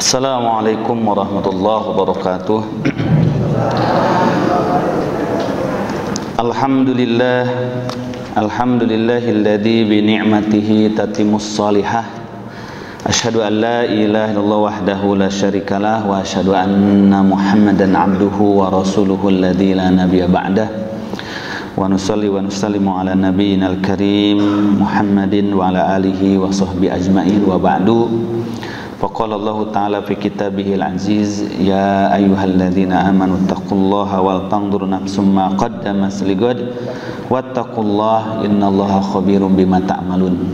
Assalamualaikum warahmatullahi wabarakatuh. Alhamdulillah, alhamdulillahilladzi bi ni'matihi tatimmus shalihah. Asyhadu an la ilaha illallah wahdahu la syarikalah wa asyhadu anna Muhammadan abduhu wa rasuluhu alladzi la nabiyya ba'dah. Wa nusalli wa nusallimu ala nabiyyina al-karim Muhammadin wa ala alihi wa sahbihi ajma'in wa ba'du. Faqala Allahu ta'ala fi kitabihil aziz, ya ayyuhalladzina amanu taqullaha wal tanzur nafsum ma qaddamat ligad wattaqullaha innallaha khabirum bima ta'malun.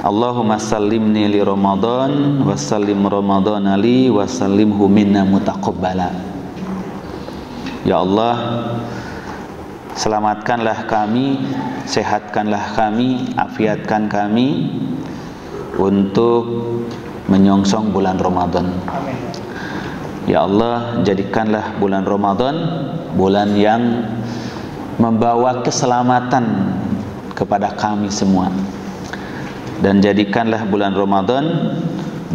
Allahumma sallimni li Ramadan wa sallim Ramadana li wa sallimhu minna mutaqabbala. Ya Allah, selamatkanlah kami, sehatkanlah kami, afiatkan kami untuk menyongsong bulan Ramadan. Amin. Ya Allah, jadikanlah bulan Ramadan bulan yang membawa keselamatan kepada kami semua. Dan jadikanlah bulan Ramadan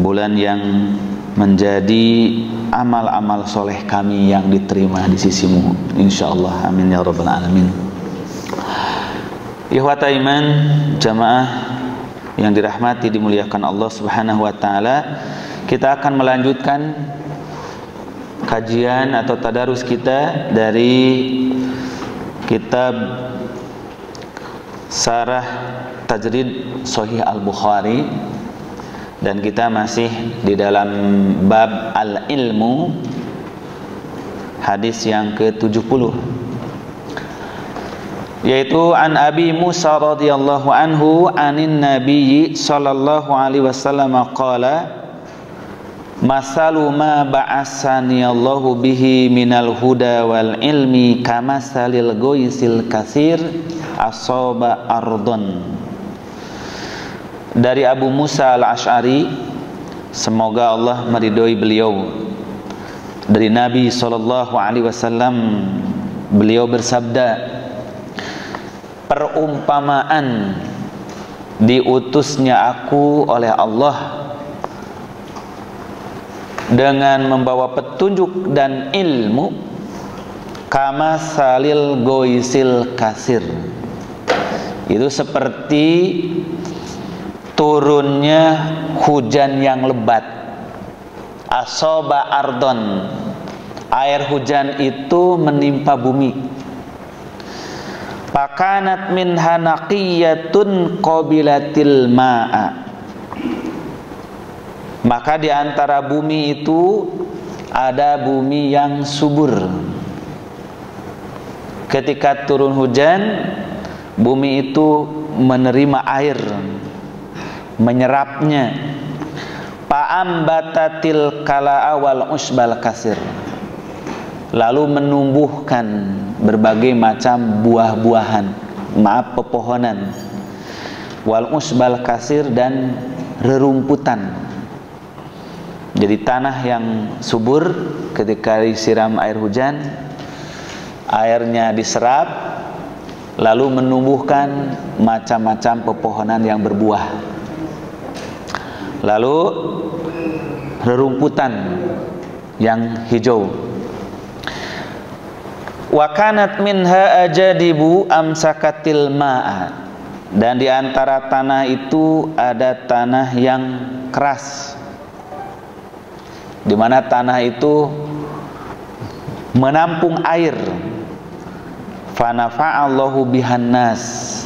bulan yang menjadi amal-amal soleh kami yang diterima di sisimu, insyaallah, amin ya rabbal alamin. Ikhwata iman, jamaah yang dirahmati dimuliakan Allah subhanahu wa ta'ala, kita akan melanjutkan kajian atau tadarus kita dari kitab Sarah Tajrid Shahih Al Bukhari. Dan kita masih di dalam bab al-ilmu, hadis yang ke-70, yaitu an Abi Musa radhiyallahu anhu anin Nabi sallallahu alaihi wasallam qala masalu ma ba'asani Allahu bihi minal huda wal ilmi kamasalil ghaisil katsir asaba ardon. Dari Abu Musa al-Ash'ari, semoga Allah meridhoi beliau, dari Nabi SAW, beliau bersabda, perumpamaan diutusnya aku oleh Allah dengan membawa petunjuk dan ilmu, kama salil goisil kasir, itu seperti turunnya hujan yang lebat, asoba ardon, air hujan itu menimpa bumi, pakanat minha naqiyatun qabilatil ma'a, maka di antara bumi itu ada bumi yang subur. Ketika turun hujan, bumi itu menerima air, menyerapnya. Pa'ambatatil kala'a wal usbal kasir, lalu menumbuhkan berbagai macam buah-buahan, maaf, pepohonan, wal usbal kasir, dan rerumputan. Jadi tanah yang subur ketika disiram air hujan, airnya diserap, lalu menumbuhkan macam-macam pepohonan yang berbuah, lalu rerumputan yang hijau. Wa kanat minha ajadibu amsakatil ma'a, dan di antara tanah itu ada tanah yang keras, di mana tanah itu menampung air. Fanafa'allahu bihan nas,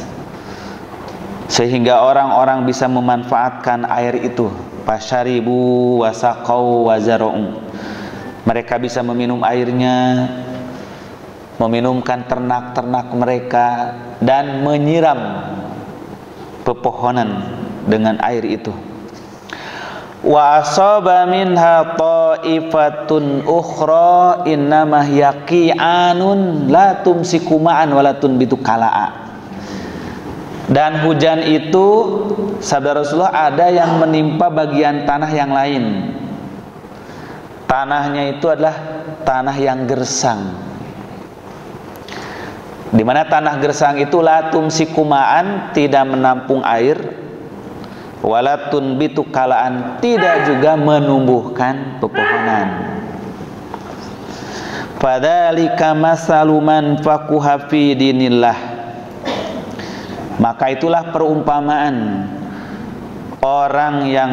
sehingga orang-orang bisa memanfaatkan air itu. Pasyaribu wasaqau wazara'u, mereka bisa meminum airnya, meminumkan ternak-ternak mereka, dan menyiram pepohonan dengan air itu. Wa asaba minha ta'ifatun ukhra innama yaqi'anun la tumsiku ma'an walatun bitukala'a. Dan hujan itu, sabda Rasulullah, ada yang menimpa bagian tanah yang lain. Tanahnya itu adalah tanah yang gersang, dimana tanah gersang itu latum sikumaan, tidak menampung air, Walatun bitukalaan, tidak juga menumbuhkan pepohonan. Fadzalika masaluman faquha fi dinillah, maka itulah perumpamaan orang yang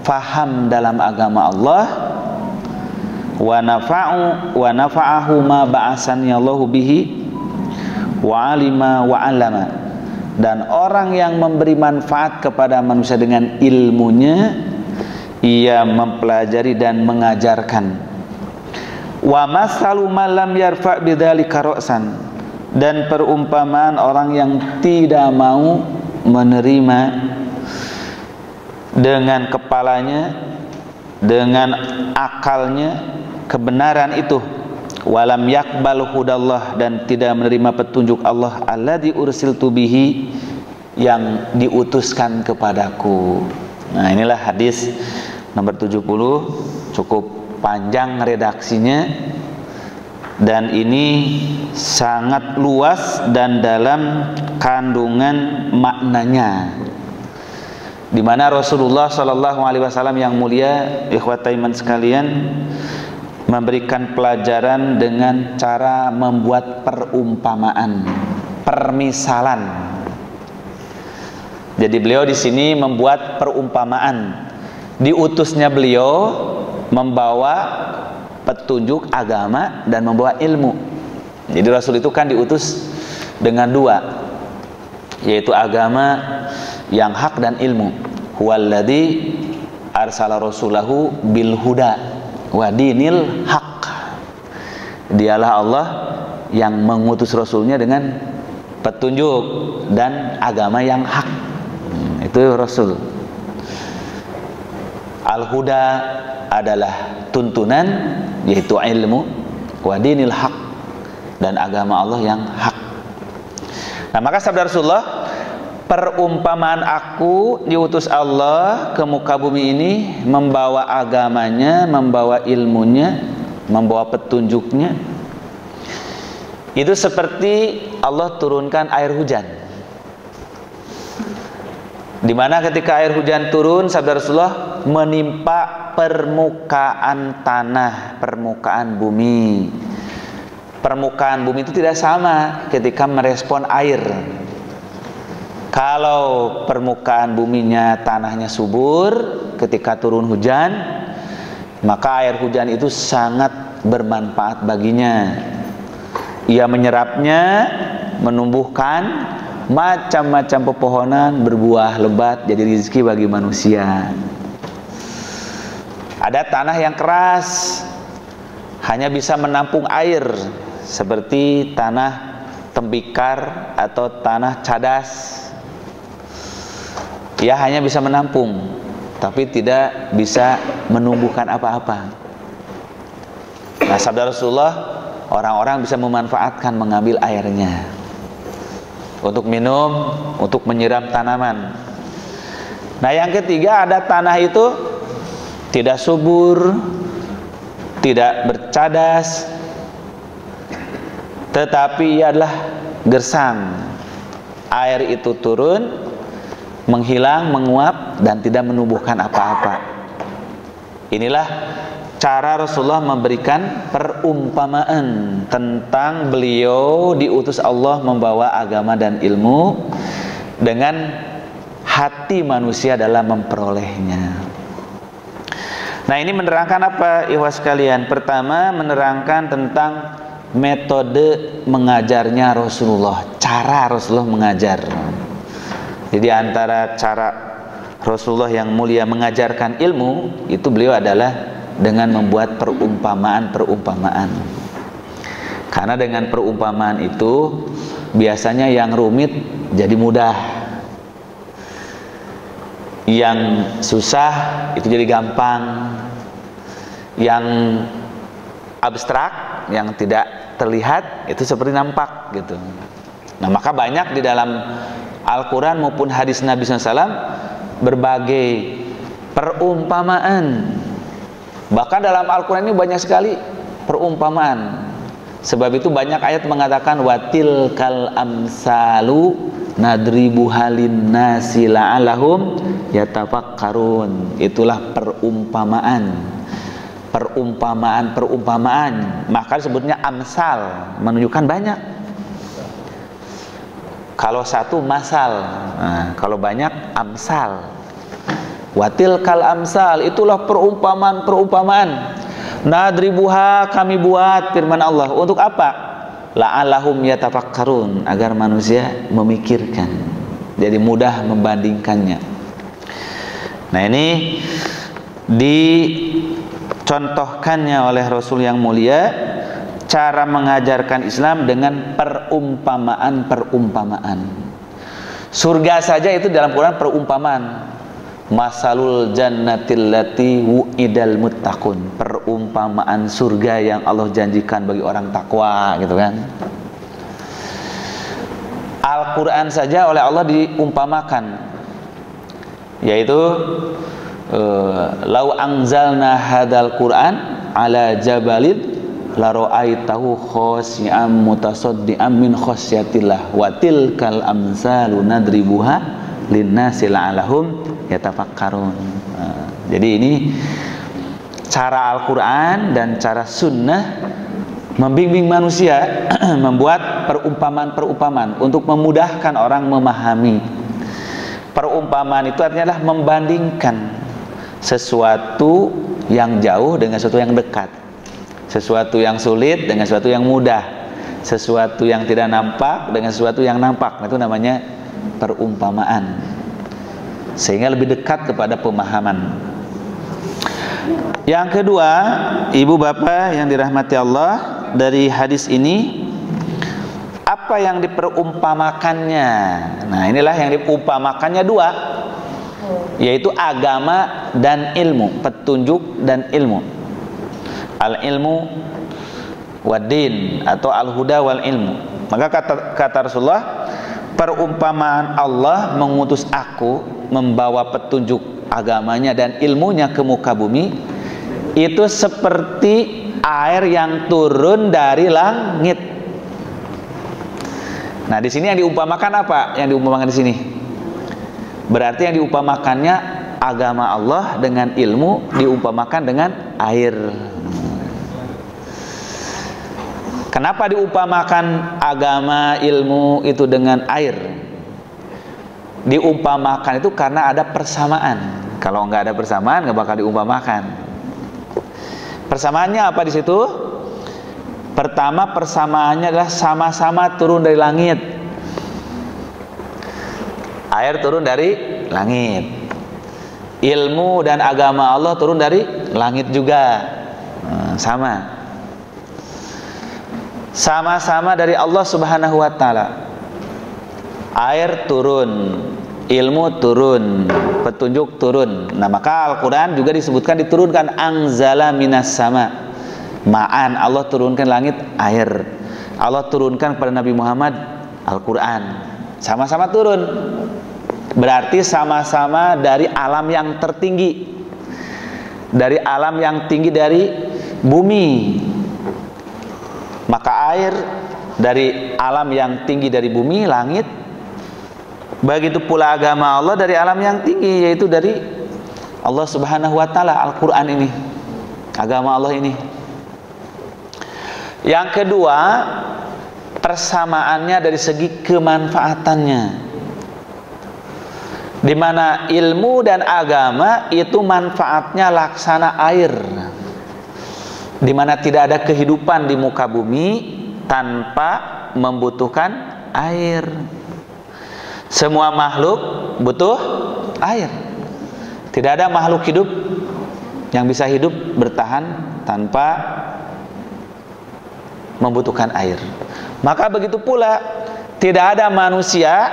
faham dalam agama Allah. Wa nafa'ahu ma ba'asani Allahu bihi wa 'alima wa 'allama, dan orang yang memberi manfaat kepada manusia dengan ilmunya, ia mempelajari dan mengajarkan. Wa masalu man lam yarfa' bidzalika ra'san, dan perumpamaan orang yang tidak mau menerima dengan kepalanya, dengan akalnya kebenaran itu. Wa lam yaqbal hudallah, dan tidak menerima petunjuk Allah alladzi ursiltu bihi, yang diutuskan kepadaku. Nah, inilah hadis nomor 70, cukup panjang redaksinya, dan ini sangat luas dan dalam kandungan maknanya, di mana Rasulullah Shallallahu Alaihi Wasallam yang mulia, ikhwat iman sekalian, memberikan pelajaran dengan cara membuat perumpamaan, permisalan. Jadi beliau di sini membuat perumpamaan. Diutusnya beliau membawa petunjuk agama dan membawa ilmu. Jadi Rasul itu kan diutus dengan dua, yaitu agama yang hak dan ilmu. Huwallazi arsala rasulahu bil huda wa dinil haq, dialah Allah yang mengutus Rasulnya dengan petunjuk dan agama yang hak. Itu Rasul. Al-huda adalah tuntunan, yaitu ilmu, wa dinil haq, dan agama Allah yang hak. Nah, maka sabda Rasulullah, perumpamaan aku diutus Allah ke muka bumi ini membawa agamanya, membawa ilmunya, membawa petunjuknya. Itu seperti Allah turunkan air hujan, dimana ketika air hujan turun, sabda Rasulullah, menimpa permukaan tanah, permukaan bumi. Permukaan bumi itu tidak sama ketika merespon air. Kalau permukaan buminya, tanahnya subur, ketika turun hujan, maka air hujan itu sangat bermanfaat baginya. Ia menyerapnya, menumbuhkan macam-macam pepohonan, berbuah lebat, jadi rezeki bagi manusia. Ada tanah yang keras, hanya bisa menampung air, seperti tanah tembikar atau tanah cadas. Ya, hanya bisa menampung, tapi tidak bisa menumbuhkan apa-apa. Nah, sabda Rasulullah, orang-orang bisa memanfaatkan, mengambil airnya untuk minum, untuk menyiram tanaman. Nah, yang ketiga, ada tanah itu tidak subur, tidak bercadas, tetapi ia adalah gersang. Air itu turun, menghilang, menguap, dan tidak menumbuhkan apa-apa. Inilah cara Rasulullah memberikan perumpamaan tentang beliau diutus Allah membawa agama dan ilmu, dengan hati manusia dalam memperolehnya. Nah, ini menerangkan apa, ikhwah sekalian? Pertama, menerangkan tentang metode mengajarnya Rasulullah, cara Rasulullah mengajar. Jadi antara cara Rasulullah yang mulia mengajarkan ilmu, itu beliau adalah dengan membuat perumpamaan-perumpamaan. Karena dengan perumpamaan itu biasanya yang rumit jadi mudah, yang susah itu jadi gampang, yang abstrak, yang tidak terlihat itu seperti nampak gitu. Nah, maka banyak di dalam Al-Qur'an maupun hadis Nabi SAW berbagai perumpamaan. Bahkan dalam Al-Qur'an ini banyak sekali perumpamaan. Sebab itu banyak ayat mengatakan watil kal amsalu nadribu halin nasi la'alahum yatafakkarun. Itulah perumpamaan. Maka sebutnya amsal, menunjukkan banyak. Kalau satu masal, nah, kalau banyak amsal. Watilkal amsal, itulah perumpamaan. Nadribuha, kami buat, firman Allah, untuk apa? La'alahum yatafakkarun, agar manusia memikirkan, jadi mudah membandingkannya. Nah, ini dicontohkannya oleh Rasul yang mulia, cara mengajarkan Islam dengan perumpamaan. Surga saja itu dalam Quran perumpamaan. Masalul jannatil lati wu'idal muttaqun, perumpamaan surga yang Allah janjikan bagi orang takwa, gitu kan. Al-Qur'an saja oleh Allah diumpamakan, yaitu lau anzalna hadal Qur'an ala jabalid la ra'aitahu khasyi'an mutasaddi'an min khasyatillah wa tilkal amsalu nadribuha linnasi la'alahum yatafakkarun. Jadi ini cara Al-Qur'an dan cara sunnah membimbing manusia membuat perumpamaan untuk memudahkan orang memahami. Perumpamaan itu artinya adalah membandingkan sesuatu yang jauh dengan sesuatu yang dekat, sesuatu yang sulit dengan sesuatu yang mudah, sesuatu yang tidak nampak dengan sesuatu yang nampak. Itu namanya perumpamaan, sehingga lebih dekat kepada pemahaman. Yang kedua, ibu bapak yang dirahmati Allah, dari hadis ini apa yang diperumpamakannya? Nah, inilah yang diumpamakannya dua, yaitu agama dan ilmu, petunjuk dan ilmu. Al ilmu wadin, atau al huda wal ilmu. Maka kata Rasulullah, perumpamaan Allah mengutus aku membawa petunjuk agamanya dan ilmunya ke muka bumi itu seperti air yang turun dari langit. Nah, di sini yang diumpamakan apa? Yang diumpamakan di sini berarti yang diumpamakannya agama Allah dengan ilmu diumpamakan dengan air. Kenapa diumpamakan agama ilmu itu dengan air? Diumpamakan itu karena ada persamaan. Kalau nggak ada persamaan, nggak bakal diumpamakan. Persamaannya apa di situ? Pertama, persamaannya adalah sama-sama turun dari langit. Air turun dari langit. Ilmu dan agama Allah turun dari langit juga. Sama. Sama-sama dari Allah Subhanahu wa Ta'ala. Air turun, ilmu turun, petunjuk turun. Nah, maka Al-Quran juga disebutkan diturunkan angzala minas sama ma'an. Allah turunkan langit air, Allah turunkan kepada Nabi Muhammad Al-Quran. Sama-sama turun, berarti sama-sama dari alam yang tertinggi, dari alam yang tinggi dari bumi. Maka air dari alam yang tinggi dari bumi, langit. Begitu pula agama Allah dari alam yang tinggi, yaitu dari Allah Subhanahu wa Ta'ala. Al-Qur'an ini, agama Allah ini. Yang kedua, persamaannya dari segi kemanfaatannya, di mana ilmu dan agama itu manfaatnya laksana air, di mana tidak ada kehidupan di muka bumi tanpa membutuhkan air. Semua makhluk butuh air. Tidak ada makhluk hidup yang bisa hidup bertahan tanpa membutuhkan air. Maka begitu pula tidak ada manusia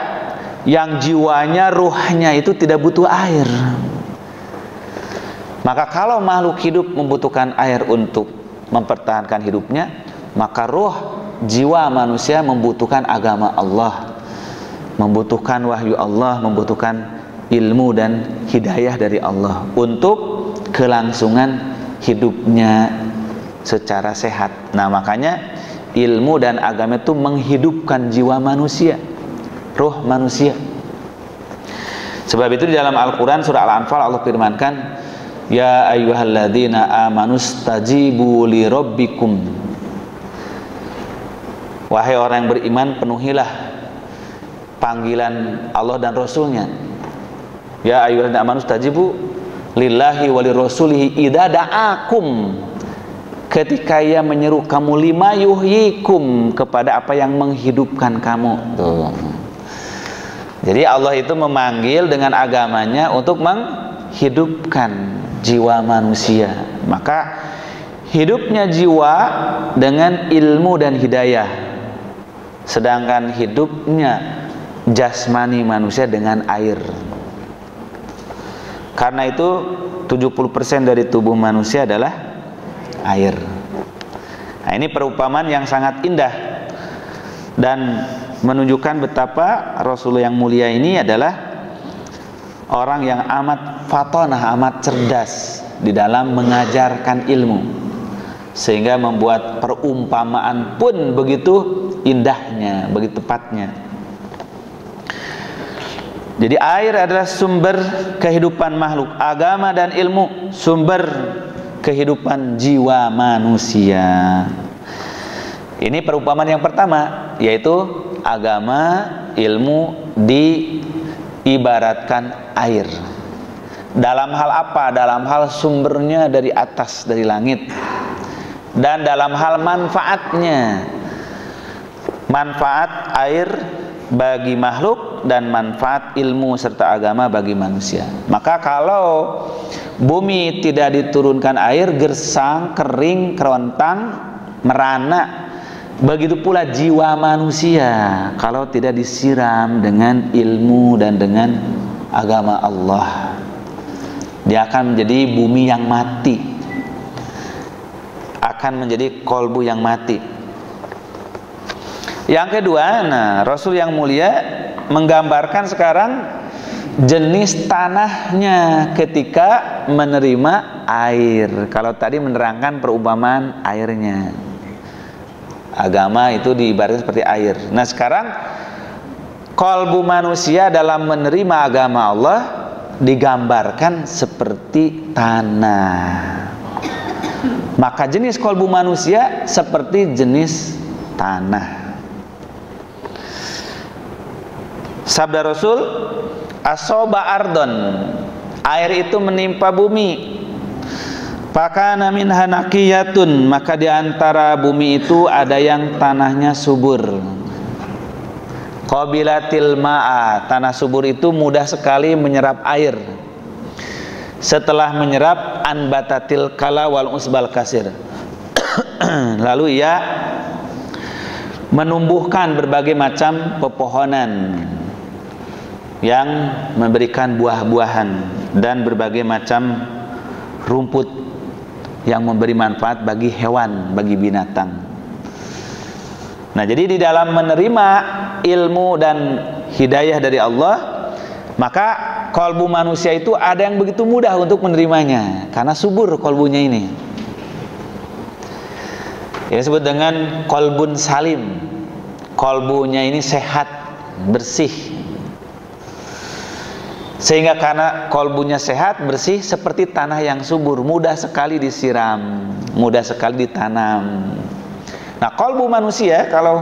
yang jiwanya, ruhnya itu tidak butuh air. Maka kalau makhluk hidup membutuhkan air untuk mempertahankan hidupnya, maka ruh, jiwa manusia membutuhkan agama Allah, membutuhkan wahyu Allah, membutuhkan ilmu dan hidayah dari Allah untuk kelangsungan hidupnya secara sehat. Nah, makanya ilmu dan agama itu menghidupkan jiwa manusia, roh manusia. Sebab itu di dalam Al-Qur'an surah Al-Anfal Allah firmankan, ya ayyuhalladzina amanustajibu li rabbikum. Wahai orang yang beriman, penuhilah panggilan Allah dan Rasulnya. Ya ayyuhalladzina amanustajibu lillahi wa lirrasulihi idza da'akum. Ketika ia menyeru kamu, lima yuhyikum, kepada apa yang menghidupkan kamu. Tuh. Jadi Allah itu memanggil dengan agamanya untuk menghidupkan jiwa manusia. Maka hidupnya jiwa dengan ilmu dan hidayah, sedangkan hidupnya jasmani manusia dengan air. Karena itu 70% dari tubuh manusia adalah air. Nah, ini perumpamaan yang sangat indah dan menunjukkan betapa Rasulullah yang mulia ini adalah orang yang amat fatonah, amat cerdas di dalam mengajarkan ilmu, sehingga membuat perumpamaan pun begitu indahnya, begitu tepatnya. Jadi air adalah sumber kehidupan makhluk, agama dan ilmu sumber kehidupan jiwa manusia. Ini perumpamaan yang pertama, yaitu agama, ilmu diibaratkan air. Dalam hal apa? Dalam hal sumbernya dari atas, dari langit. Dan dalam hal manfaatnya, manfaat air bagi makhluk dan manfaat ilmu serta agama bagi manusia. Maka kalau bumi tidak diturunkan air, gersang, kering, kerontang, merana. Begitu pula jiwa manusia kalau tidak disiram dengan ilmu dan dengan agama Allah, dia akan menjadi bumi yang mati, akan menjadi kolbu yang mati. Yang kedua, nah, Rasul yang mulia menggambarkan sekarang jenis tanahnya ketika menerima air. Kalau tadi menerangkan perumpamaan airnya, agama itu diibaratkan seperti air. Nah, sekarang kalbu manusia dalam menerima agama Allah digambarkan seperti tanah. Maka jenis kalbu manusia seperti jenis tanah. Sabda Rasul, asoba ardon, air itu menimpa bumi. Pakana minha naqiyatun, maka diantara bumi itu ada yang tanahnya subur. Qabilatil ma'a, tanah subur itu mudah sekali menyerap air. Setelah menyerap, anbatatil kala wal usbal kasir, lalu ia menumbuhkan berbagai macam pepohonan yang memberikan buah-buahan dan berbagai macam rumput yang memberi manfaat bagi hewan, bagi binatang. Nah, jadi di dalam menerima ilmu dan hidayah dari Allah, maka kalbu manusia itu ada yang begitu mudah untuk menerimanya karena subur kalbunya ini. Yang disebut dengan kalbun salim, kalbunya ini sehat, bersih. Sehingga karena kalbunya sehat, bersih, seperti tanah yang subur, mudah sekali disiram, mudah sekali ditanam. Nah, kalbu manusia kalau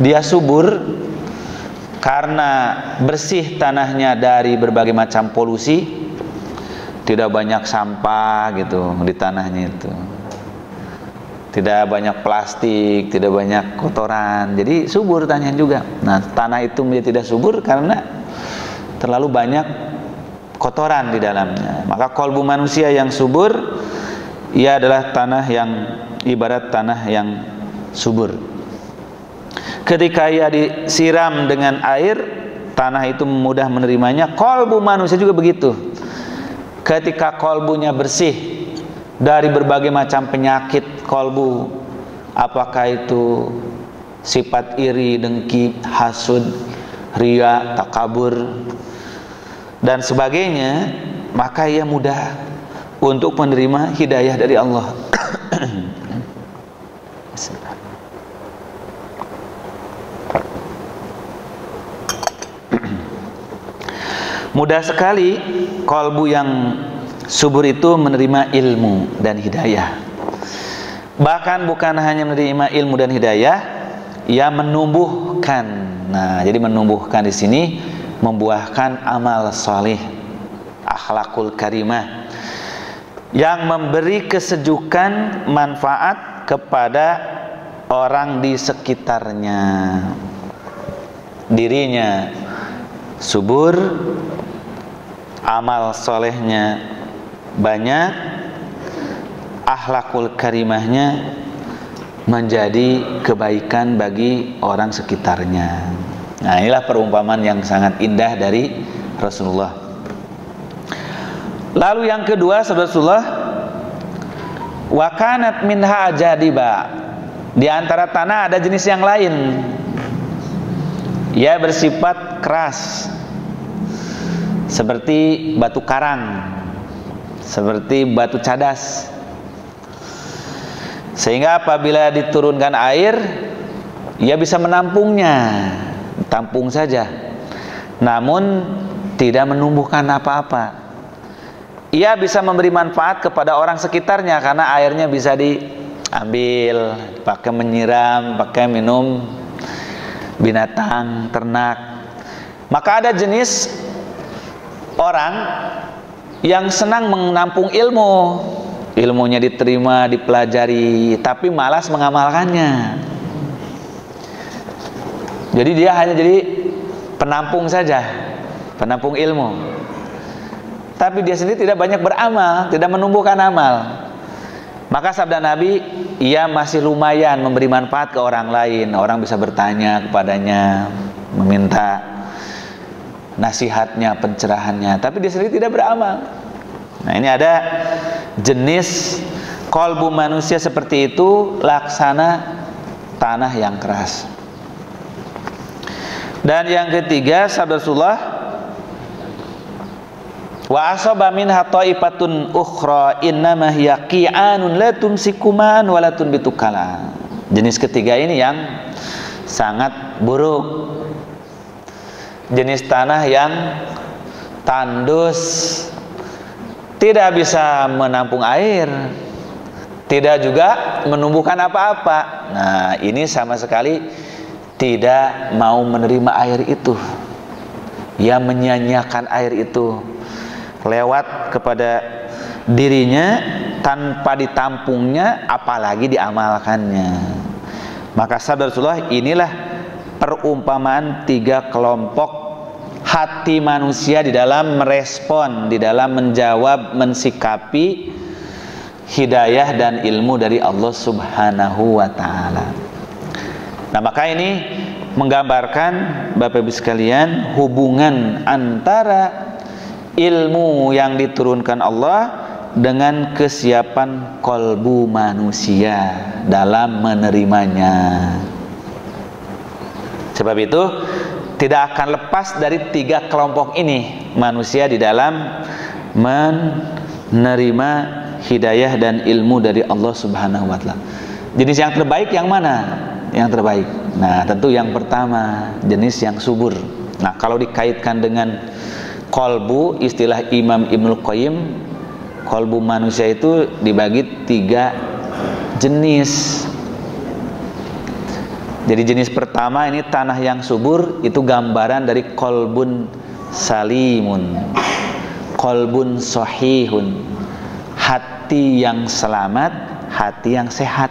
dia subur karena bersih tanahnya dari berbagai macam polusi, tidak banyak sampah gitu di tanahnya itu, tidak banyak plastik, tidak banyak kotoran, jadi subur tanahnya juga. Nah, tanah itu menjadi tidak subur karena terlalu banyak kotoran di dalamnya. Maka kalbu manusia yang subur, ia adalah tanah yang ibarat tanah yang subur. Ketika ia disiram dengan air, tanah itu mudah menerimanya. Kalbu manusia juga begitu. Ketika kalbunya bersih dari berbagai macam penyakit kalbu, apakah itu sifat iri, dengki, hasud, riya, takabur dan sebagainya, maka ia mudah untuk menerima hidayah dari Allah. Mudah sekali kalbu yang subur itu menerima ilmu dan hidayah. Bahkan bukan hanya menerima ilmu dan hidayah, ia menumbuhkan. Nah, jadi menumbuhkan di sini membuahkan amal saleh, akhlakul karimah, yang memberi kesejukan manfaat kepada orang di sekitarnya. Dirinya subur, amal solehnya banyak, akhlakul karimahnya menjadi kebaikan bagi orang sekitarnya. Nah, inilah perumpamaan yang sangat indah dari Rasulullah. Lalu yang kedua, Rasulullah, wa kanat minha jadiba, di antara tanah ada jenis yang lain, ia bersifat keras seperti batu karang, seperti batu cadas, sehingga apabila diturunkan air ia bisa menampungnya, tampung saja, namun tidak menumbuhkan apa-apa. Ia bisa memberi manfaat kepada orang sekitarnya karena airnya bisa diambil, pakai menyiram, pakai minum binatang ternak. Maka ada jenis orang yang senang menampung ilmu, ilmunya diterima, dipelajari, tapi malas mengamalkannya. Jadi dia hanya jadi penampung saja, penampung ilmu, tapi dia sendiri tidak banyak beramal, tidak menumbuhkan amal. Maka sabda Nabi, ia masih lumayan memberi manfaat ke orang lain. Orang bisa bertanya kepadanya, meminta nasihatnya, pencerahannya, tapi dia sendiri tidak beramal. Nah, ini ada jenis kalbu manusia seperti itu, laksana tanah yang keras. Dan yang ketiga, sabda Rasulullah, wa asaba minha ta'ifatun ukhra innama hiya qi'anun la tumsikuman wa la tunbitukala. Jenis ketiga ini yang sangat buruk, jenis tanah yang tandus, tidak bisa menampung air, tidak juga menumbuhkan apa-apa. Nah, ini sama sekali tidak mau menerima air itu, ia menyia-nyiakan air itu, lewat kepada dirinya tanpa ditampungnya, apalagi diamalkannya. Maka sabda Rasulullah, inilah perumpamaan tiga kelompok hati manusia di dalam merespon, di dalam menjawab, mensikapi hidayah dan ilmu dari Allah Subhanahu wa ta'ala. Nah, maka ini menggambarkan, Bapak Ibu sekalian, hubungan antara ilmu yang diturunkan Allah dengan kesiapan kalbu manusia dalam menerimanya. Sebab itu tidak akan lepas dari tiga kelompok ini manusia di dalam menerima hidayah dan ilmu dari Allah Subhanahu wa ta'ala. Jenis yang terbaik yang mana? Yang terbaik, nah tentu yang pertama, jenis yang subur. Nah, kalau dikaitkan dengan kalbu, istilah Imam Ibnul Qayyim, kalbu manusia itu dibagi tiga jenis. Jadi jenis pertama ini tanah yang subur, itu gambaran dari kalbun salimun, kalbun sohihun, hati yang selamat, hati yang sehat,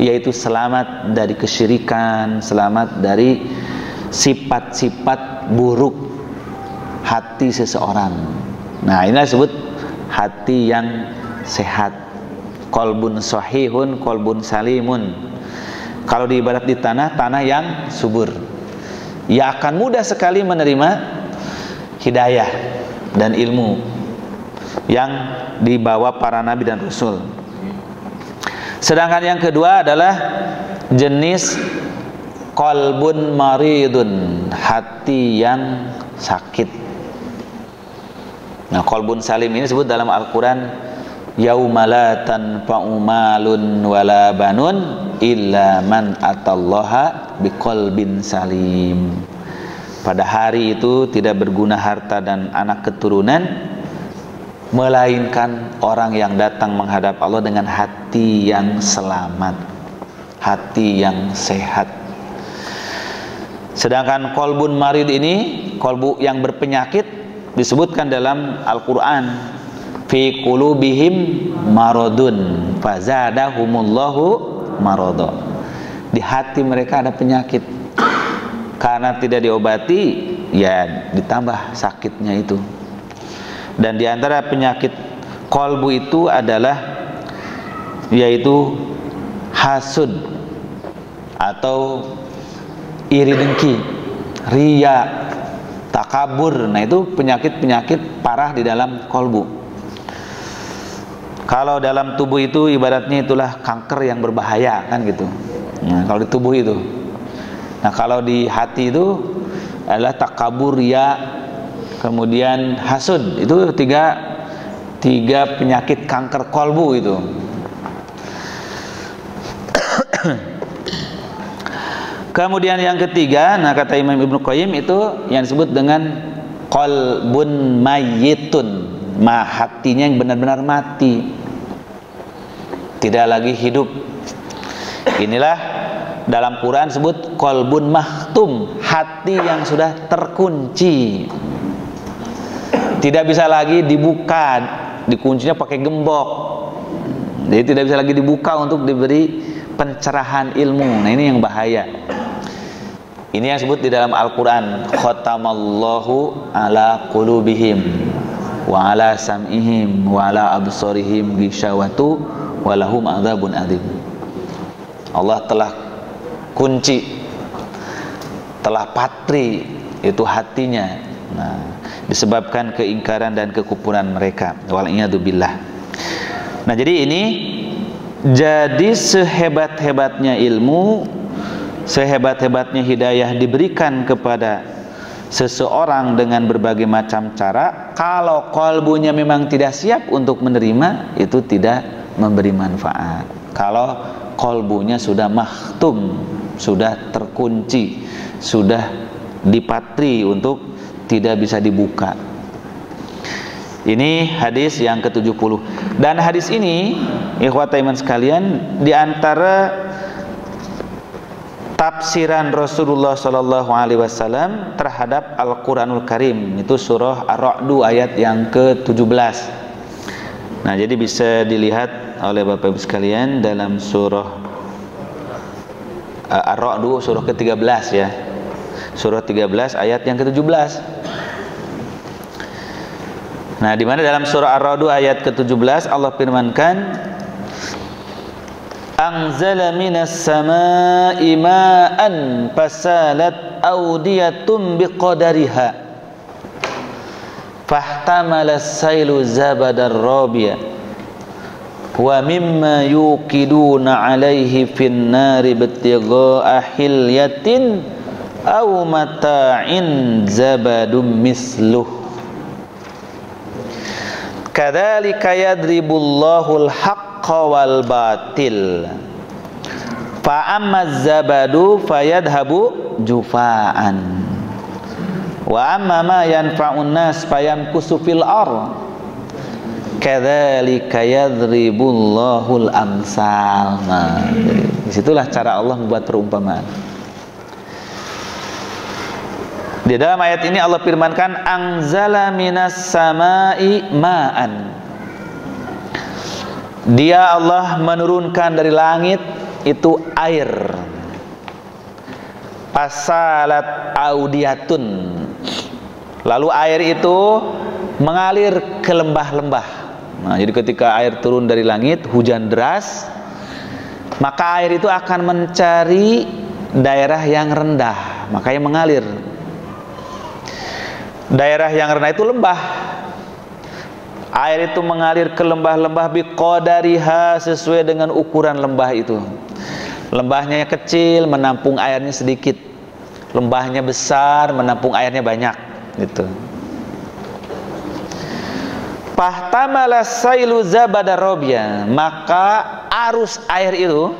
yaitu selamat dari kesyirikan, selamat dari sifat-sifat buruk hati seseorang. Nah, inilah disebut hati yang sehat, qalbun sahihun, qalbun salimun. Kalau diibarat di tanah, tanah yang subur, ia akan mudah sekali menerima hidayah dan ilmu yang dibawa para nabi dan rasul. Sedangkan yang kedua adalah jenis qalbun maridun, hati yang sakit. Nah, qalbun salim ini disebut dalam Al-Qur'an, yauma la tanfa'u malun wala banun illa man atallaha biqalbin salim. Pada hari itu tidak berguna harta dan anak keturunan, melainkan orang yang datang menghadap Allah dengan hati yang selamat, hati yang sehat. Sedangkan kolbun marid ini, kolbu yang berpenyakit, disebutkan dalam Al-Qur'an, fi qulubihim maradun fazadahumullahu marada. Di hati mereka ada penyakit, karena tidak diobati ya ditambah sakitnya itu. Dan diantara penyakit kolbu itu adalah yaitu hasud atau iri dengki, riya, takabur. Nah itu penyakit-penyakit parah di dalam kolbu. Kalau dalam tubuh itu ibaratnya itulah kanker yang berbahaya kan gitu. Nah, kalau di tubuh itu, nah kalau di hati itu adalah takabur, riya, kemudian hasud. Itu tiga penyakit kanker kolbu itu. Kemudian yang ketiga, nah kata Imam Ibnu Qayyim, itu yang disebut dengan qalbun mayyitun, hatinya yang benar-benar mati, tidak lagi hidup. Inilah dalam Quran sebut qalbun mahtum, hati yang sudah terkunci, tidak bisa lagi dibuka, dikuncinya pakai gembok. Jadi tidak bisa lagi dibuka untuk diberi pencerahan ilmu. Nah ini yang bahaya. Ini yang disebut di dalam Al-Quran, khatamallahu ala qulubihim wa ala sam'ihim wa ala absorihim gishawatu wa lahum adzabun adzim. Allah telah kunci, telah patri itu hatinya. Nah, disebabkan keingkaran dan kekufuran mereka, wal'iyadzubillah. Nah jadi ini, jadi sehebat-hebatnya ilmu, sehebat-hebatnya hidayah diberikan kepada seseorang dengan berbagai macam cara, kalau kalbunya memang tidak siap untuk menerima, itu tidak memberi manfaat. Kalau kalbunya sudah mahtum, sudah terkunci, sudah dipatri untuk tidak bisa dibuka. Ini hadis yang ke-70. Dan hadis ini, ikhwata iman sekalian, di antara tafsiran Rasulullah SAW terhadap Al-Quranul Karim, itu surah Ar-Ra'du ayat yang ke-17. Nah jadi bisa dilihat oleh Bapak Ibu sekalian dalam surah Ar-Ra'du, surah ke-13 ya, surah 13 ayat yang ke-17. Nah, di mana dalam surah Ar-Ra'd ayat ke-17 Allah firmankan, anzala minas samaa'i ma'an fasalat awdiyatun biqadariha fahtamala as-sailu zabadar rabiya wa mimma yuqiduna 'alaihi fin nari bitigha'a hilyatin au mata'in zabadum misluh kadzalika yadribullahul haqqa wal batil fa amaz zabadu fayadhabu jufaan wa amma ma yanfa'un nas fayamkusu fil ar kadzalika yadribullahul amsal. Disitulah cara Allah membuat perumpamaan. Di dalam ayat ini Allah firmankan, anzala minas samai ma'an, dia Allah menurunkan dari langit itu air, fasalat audiyatun, lalu air itu mengalir ke lembah-lembah. Nah, jadi ketika air turun dari langit, hujan deras, maka air itu akan mencari daerah yang rendah, makanya mengalir. Daerah yang rendah itu lembah. Air itu mengalir ke lembah-lembah, biqadariha, sesuai dengan ukuran lembah itu. Lembahnya kecil menampung airnya sedikit, lembahnya besar menampung airnya banyak gitu. Fahtamala sailu zabada robya, maka arus air itu,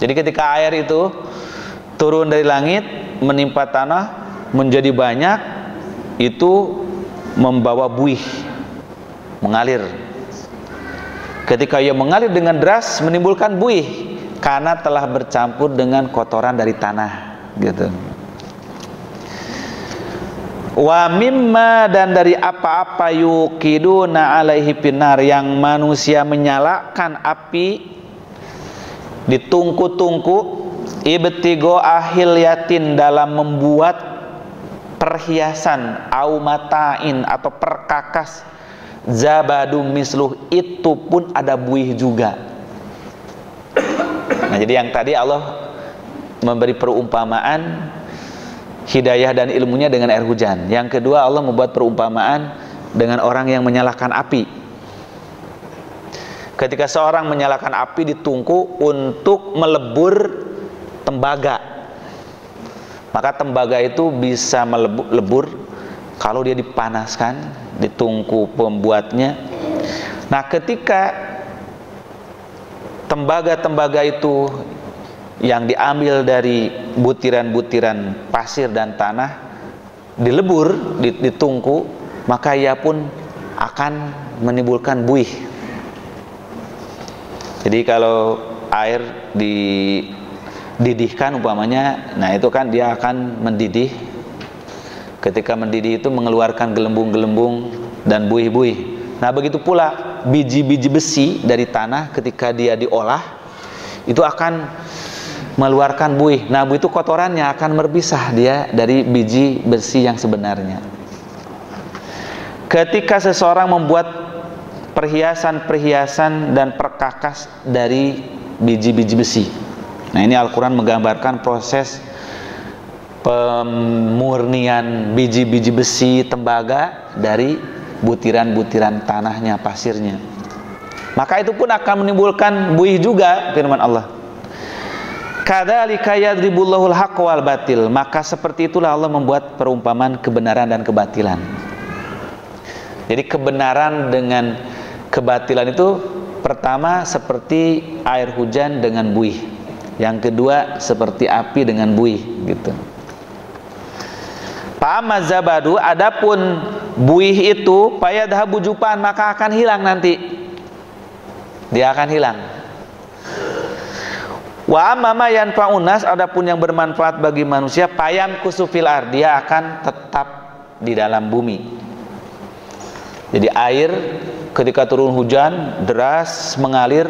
jadi ketika air itu turun dari langit menimpa tanah, menjadi banyak itu membawa buih, mengalir. Ketika ia mengalir dengan deras menimbulkan buih karena telah bercampur dengan kotoran dari tanah, gitu. Wa mimma, dan dari apa-apa yuqiduna alaihi binar, yang manusia menyalakan api di tungku-tungku, ibtigo ahil yatin, dalam membuat perhiasan, aumatain, atau perkakas, zabadum misluh, itu pun ada buih juga. Nah, jadi yang tadi Allah memberi perumpamaan hidayah dan ilmunya dengan air hujan. Yang kedua, Allah membuat perumpamaan dengan orang yang menyalakan api. Ketika seorang menyalakan api di tungku untuk melebur tembaga, maka tembaga itu bisa melebur kalau dia dipanaskan di tungku pembuatnya. Nah, ketika tembaga-tembaga itu yang diambil dari butiran-butiran pasir dan tanah dilebur di tungku, maka ia pun akan menimbulkan buih. Jadi kalau air dididihkan umpamanya, nah itu kan dia akan mendidih. Ketika mendidih itu mengeluarkan gelembung-gelembung dan buih-buih. Nah, begitu pula biji-biji besi dari tanah ketika dia diolah itu akan meluarkan buih. Nah, buih itu kotorannya akan berpisah dia dari biji besi yang sebenarnya. Ketika seseorang membuat perhiasan-perhiasan dan perkakas dari biji-biji besi. Nah, ini Al-Qur'an menggambarkan proses pemurnian biji-biji besi tembaga dari butiran-butiran tanahnya, pasirnya. Maka itu pun akan menimbulkan buih juga, firman Allah. Kadzalika yadribullahul haqqa wal batil, maka seperti itulah Allah membuat perumpamaan kebenaran dan kebatilan. Jadi kebenaran dengan kebatilan itu pertama seperti air hujan dengan buih, yang kedua seperti api dengan buih, gitu. Fa'amma zabadu, adapun buih itu fayadhabu jupan, maka akan hilang nanti, dia akan hilang. Wa amma yanfa'unas, adapun yang bermanfaat bagi manusia, payam kusufilar, dia akan tetap di dalam bumi. Jadi air ketika turun hujan deras mengalir,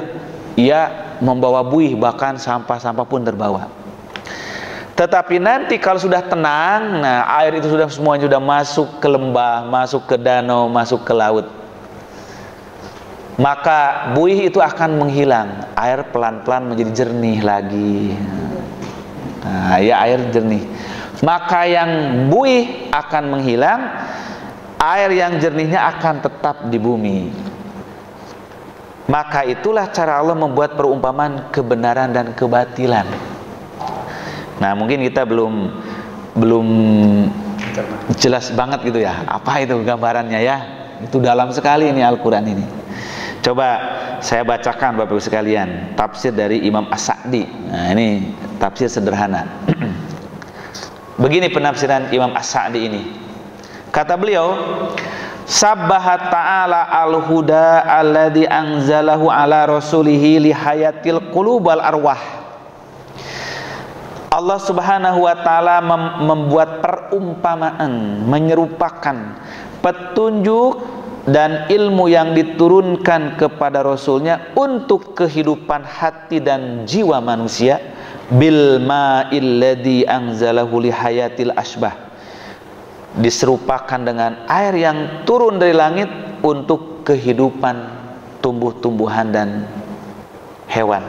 ia membawa buih, bahkan sampah-sampah pun terbawa. Tetapi nanti kalau sudah tenang, nah air itu semuanya sudah masuk ke lembah, masuk ke danau, masuk ke laut, maka buih itu akan menghilang. Air pelan-pelan menjadi jernih lagi. Nah, ya air jernih. Maka yang buih akan menghilang, air yang jernihnya akan tetap di bumi. Maka itulah cara Allah membuat perumpamaan kebenaran dan kebatilan. Nah, mungkin kita belum jelas banget gitu ya, apa itu gambarannya ya. Itu dalam sekali ini Al-Qur'an ini. Coba saya bacakan Bapak-Ibu sekalian tafsir dari Imam As-Sa'di. Nah, ini tafsir sederhana. Begini penafsiran Imam As-Sa'di ini. Kata beliau, Sabbaha ta'ala al-huda alladhi anzalahu ala rasulihi lihayatil qulubal arwah. Allah Subhanahu wa ta'ala membuat perumpamaan, menyerupakan petunjuk dan ilmu yang diturunkan kepada Rasulnya untuk kehidupan hati dan jiwa manusia, bil ma'il ladzi anzalahu li hayatil asbah, diserupakan dengan air yang turun dari langit untuk kehidupan tumbuh-tumbuhan dan hewan.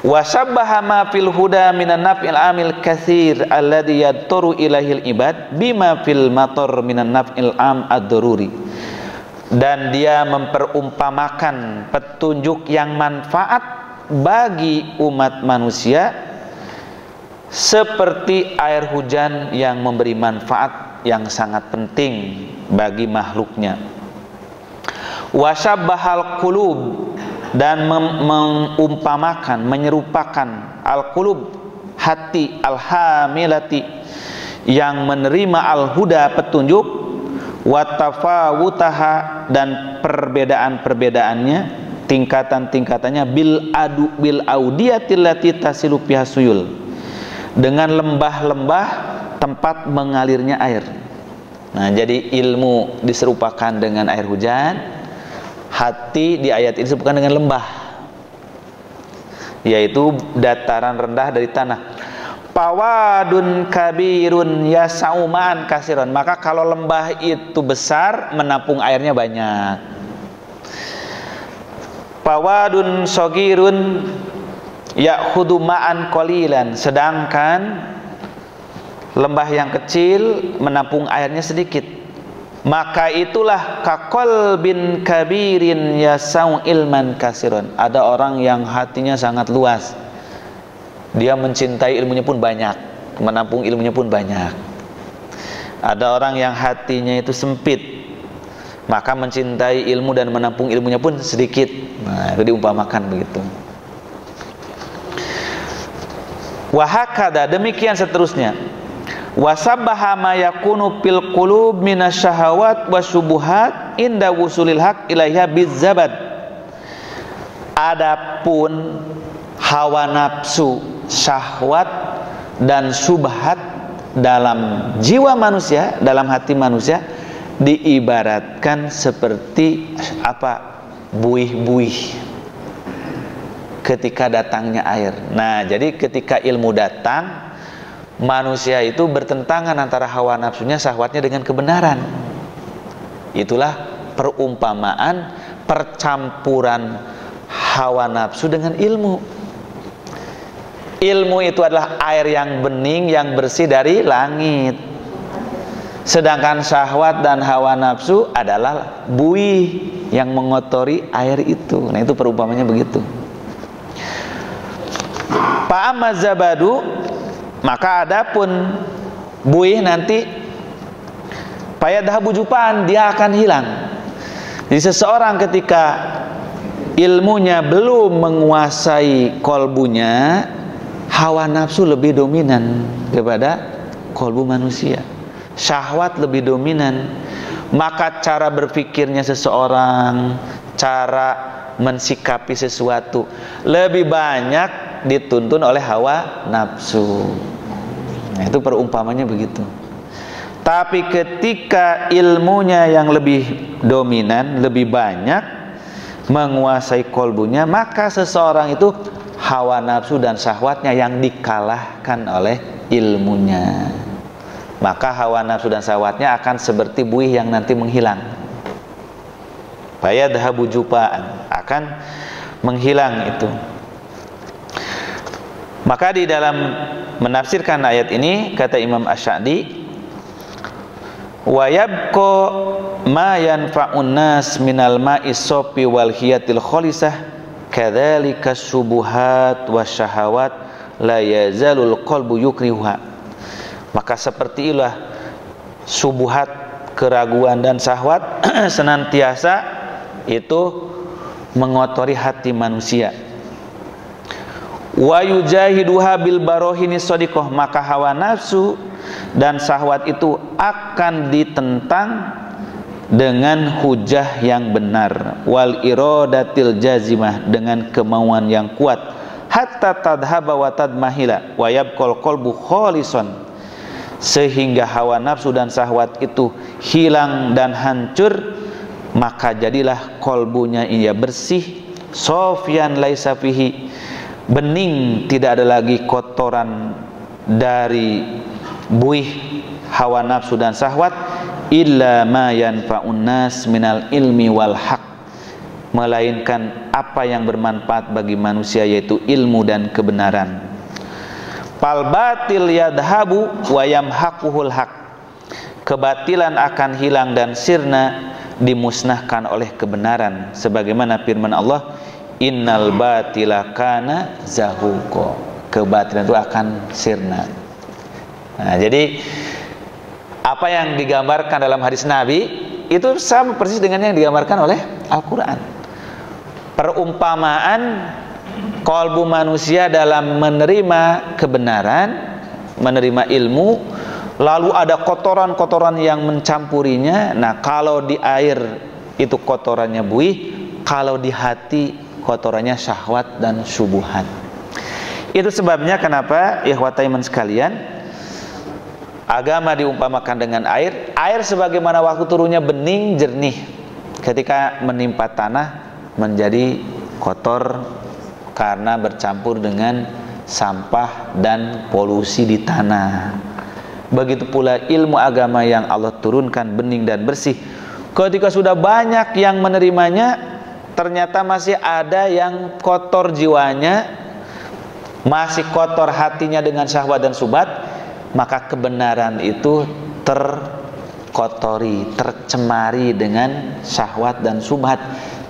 Wa sabbaha ma fil huda minan naf'il amil katsir alladhi yadturu ilahil ibad bima fil matar minan naf'il am ad-daruri. Dan dia memperumpamakan petunjuk yang manfaat bagi umat manusia seperti air hujan yang memberi manfaat yang sangat penting bagi makhluknya. Wa sabbahal qulub, dan menyerupakan al-qulub, hati al-hamilati yang menerima al-huda petunjuk, watafawutaha dan perbedaan-perbedaannya, tingkatan-tingkatannya, bil audiatillati tasilu biha suyul, dengan lembah-lembah tempat mengalirnya air. Nah, jadi ilmu diserupakan dengan air hujan, hati di ayat ini disebutkan dengan lembah, yaitu dataran rendah dari tanah. Pawadun kabirun ya sauman kasiron. Maka kalau lembah itu besar, menampung airnya banyak. Pawadun sogirun ya khudumaan kolilan. Sedangkan lembah yang kecil menampung airnya sedikit. Maka itulah kakol bin kabirin yasau ilman kasiron. Ada orang yang hatinya sangat luas, dia mencintai ilmunya pun banyak, menampung ilmunya pun banyak. Ada orang yang hatinya itu sempit, maka mencintai ilmu dan menampung ilmunya pun sedikit. Nah, itu diumpamakan begitu. Wahakada, demikian seterusnya. Wasabaha ma yakunu fil qulub minasyahawat wasyubuhat inda wusulil haq ilaiha bizabad. Adapun hawa nafsu, syahwat dan syubhat dalam jiwa manusia, dalam hati manusia, diibaratkan seperti apa? Buih-buih ketika datangnya air. Nah, jadi ketika ilmu datang, manusia itu bertentangan antara hawa nafsunya, syahwatnya dengan kebenaran. Itulah perumpamaan percampuran hawa nafsu dengan ilmu. Ilmu itu adalah air yang bening, yang bersih dari langit. Sedangkan syahwat dan hawa nafsu adalah buih yang mengotori air itu. Nah, itu perumpamanya begitu. Fa'amma zabadu, maka adapun buih nanti payadah bujupan, dia akan hilang. Jadi seseorang ketika ilmunya belum menguasai kolbunya, hawa nafsu lebih dominan daripada kolbu manusia, syahwat lebih dominan. Maka cara berpikirnya seseorang, cara mensikapi sesuatu lebih banyak dituntun oleh hawa nafsu. Nah, itu perumpamannya begitu. Tapi ketika ilmunya yang lebih dominan, lebih banyak menguasai kolbunya, maka seseorang itu hawa nafsu dan syahwatnya yang dikalahkan oleh ilmunya. Maka hawa nafsu dan syahwatnya akan seperti buih yang nanti menghilang. Fayadhabu jupaan, akan menghilang itu. Maka di dalam menafsirkan ayat ini kata Imam Asy-Sya'di, wa yabqa ma yanfa'un nas minal ma'is sopi wal hiyatil khalisah kadzalika subuhat wasyahawat la yazalul qalbu yukrihuha. Maka seperti itulah subuhat, keraguan dan syahwat senantiasa itu mengotori hati manusia. Wa yujahiduha bil barohini sodikoh, maka hawa nafsu dan syahwat itu akan ditentang dengan hujah yang benar, wal irodatil jazimah, dengan kemauan yang kuat, hatta tadhaba wa tadmahila wa yabqal qalbu kholison, sehingga hawa nafsu dan syahwat itu hilang dan hancur. Maka jadilah kolbunya ia bersih, sofian laisa fihi, bening, tidak ada lagi kotoran dari buih hawa nafsu dan syahwat, illa ma yanfa'un nas minal ilmi wal haq, melainkan apa yang bermanfaat bagi manusia yaitu ilmu dan kebenaran. Fal batil yadhabu wa yamhaquhul haq, kebatilan akan hilang dan sirna dimusnahkan oleh kebenaran, sebagaimana firman Allah, innal batila kana zahuqa, kebatilan itu akan sirna. Nah, jadi apa yang digambarkan dalam hadis Nabi itu sama persis dengan yang digambarkan oleh Al-Qur'an. Perumpamaan kalbu manusia dalam menerima kebenaran, menerima ilmu, lalu ada kotoran-kotoran yang mencampurinya. Nah, kalau di air itu kotorannya buih, kalau di hati kotorannya syahwat dan syubuhat. Itu sebabnya kenapa ikhwata iman sekalian, agama diumpamakan dengan air. Air sebagaimana waktu turunnya bening jernih, ketika menimpa tanah menjadi kotor karena bercampur dengan sampah dan polusi di tanah. Begitu pula ilmu agama yang Allah turunkan bening dan bersih. Ketika sudah banyak yang menerimanya, ternyata masih ada yang kotor jiwanya, masih kotor hatinya dengan syahwat dan syubhat, maka kebenaran itu terkotori, tercemari dengan syahwat dan syubhat.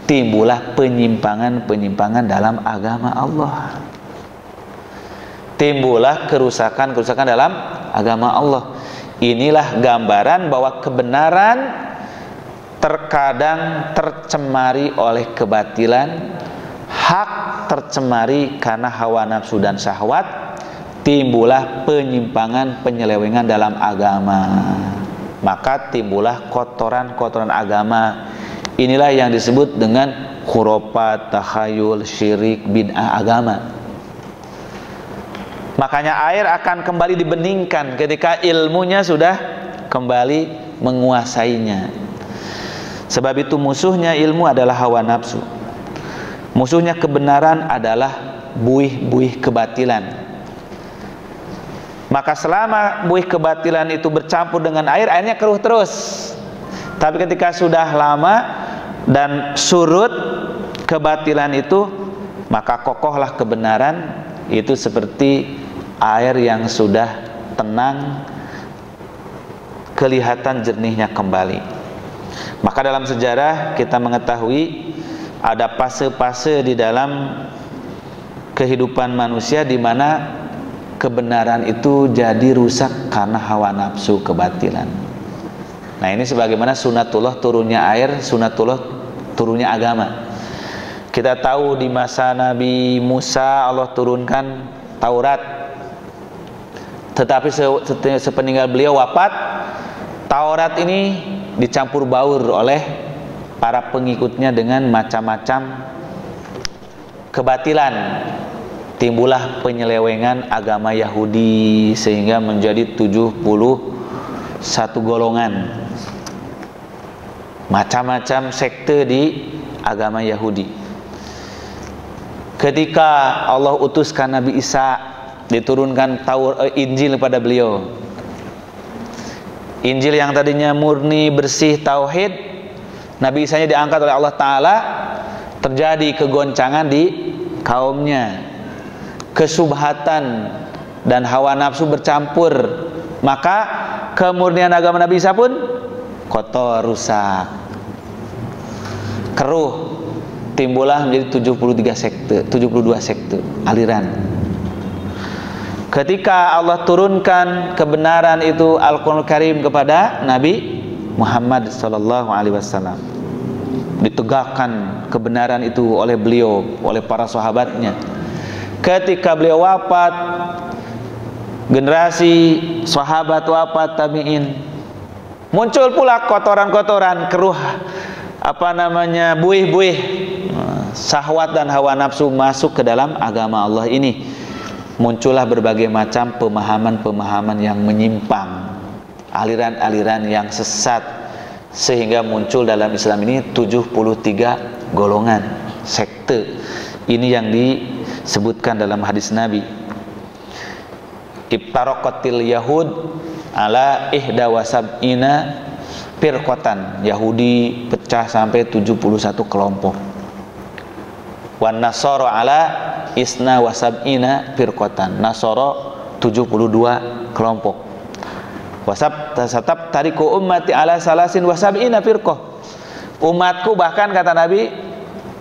Timbullah penyimpangan-penyimpangan dalam agama Allah. Timbullah kerusakan-kerusakan dalam agama Allah. Inilah gambaran bahwa kebenaran terkadang tercemari oleh kebatilan, hak tercemari karena hawa nafsu dan syahwat, timbullah penyimpangan, penyelewengan dalam agama. Maka timbullah kotoran-kotoran agama. Inilah yang disebut dengan khurafat, takhayul, syirik, bid'ah agama. Makanya air akan kembali dibeningkan ketika ilmunya sudah kembali menguasainya. Sebab itu musuhnya ilmu adalah hawa nafsu. Musuhnya kebenaran adalah buih-buih kebatilan. Maka selama buih kebatilan itu bercampur dengan air, airnya keruh terus. Tapi ketika sudah lama dan surut kebatilan itu, maka kokohlah kebenaran. Itu seperti air yang sudah tenang, kelihatan jernihnya kembali. Maka dalam sejarah kita mengetahui ada fase-fase di dalam kehidupan manusia di mana kebenaran itu jadi rusak karena hawa nafsu kebatilan. Nah, ini sebagaimana sunatullah turunnya air, sunatullah turunnya agama. Kita tahu di masa Nabi Musa Allah turunkan Taurat. Tetapi sepeninggal beliau wafat, Taurat ini dicampur baur oleh para pengikutnya dengan macam-macam kebatilan. Timbullah penyelewengan agama Yahudi sehingga menjadi 71 golongan. Macam-macam sekte di agama Yahudi. Ketika Allah utuskan Nabi Isa, diturunkan Injil kepada beliau. Injil yang tadinya murni bersih tauhid, Nabi Isa diangkat oleh Allah Ta'ala, terjadi kegoncangan di kaumnya, kesubhatan dan hawa nafsu bercampur. Maka kemurnian agama Nabi Isa pun kotor, rusak, keruh. Timbullah menjadi 72 sekte, aliran. Ketika Allah turunkan kebenaran itu, Al-Qur'an Karim, kepada Nabi Muhammad Shallallahu Alaihi Wasallam, ditegakkan kebenaran itu oleh beliau, oleh para sahabatnya. Ketika beliau wafat, generasi sahabat wafat, tabiin, muncul pula kotoran-kotoran, keruh, buih-buih syahwat dan hawa nafsu masuk ke dalam agama Allah ini. Muncullah berbagai macam pemahaman-pemahaman yang menyimpang, aliran-aliran yang sesat, sehingga muncul dalam Islam ini 73 golongan sekte. Ini yang disebutkan dalam hadis Nabi, ibtaraqatil yahud ala ihda wasab'ina firqatan. Yahudi pecah sampai 71 kelompok. Wan nasoro ala isna wasab'ina firqatan. Nasoro 72 kelompok. Wasab tetap tariku ummati ala salasin wasab'ina firqah. Umatku bahkan kata Nabi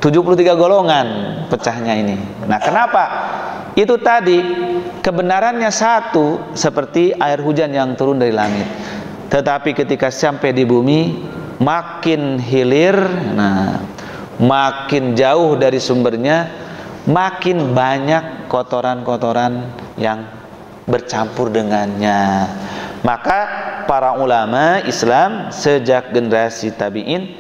73 golongan pecahnya ini. Nah, kenapa? Itu tadi kebenarannya satu, seperti air hujan yang turun dari langit. Tetapi ketika sampai di bumi makin hilir, nah, makin jauh dari sumbernya, makin banyak kotoran-kotoran yang bercampur dengannya. Maka para ulama Islam sejak generasi tabi'in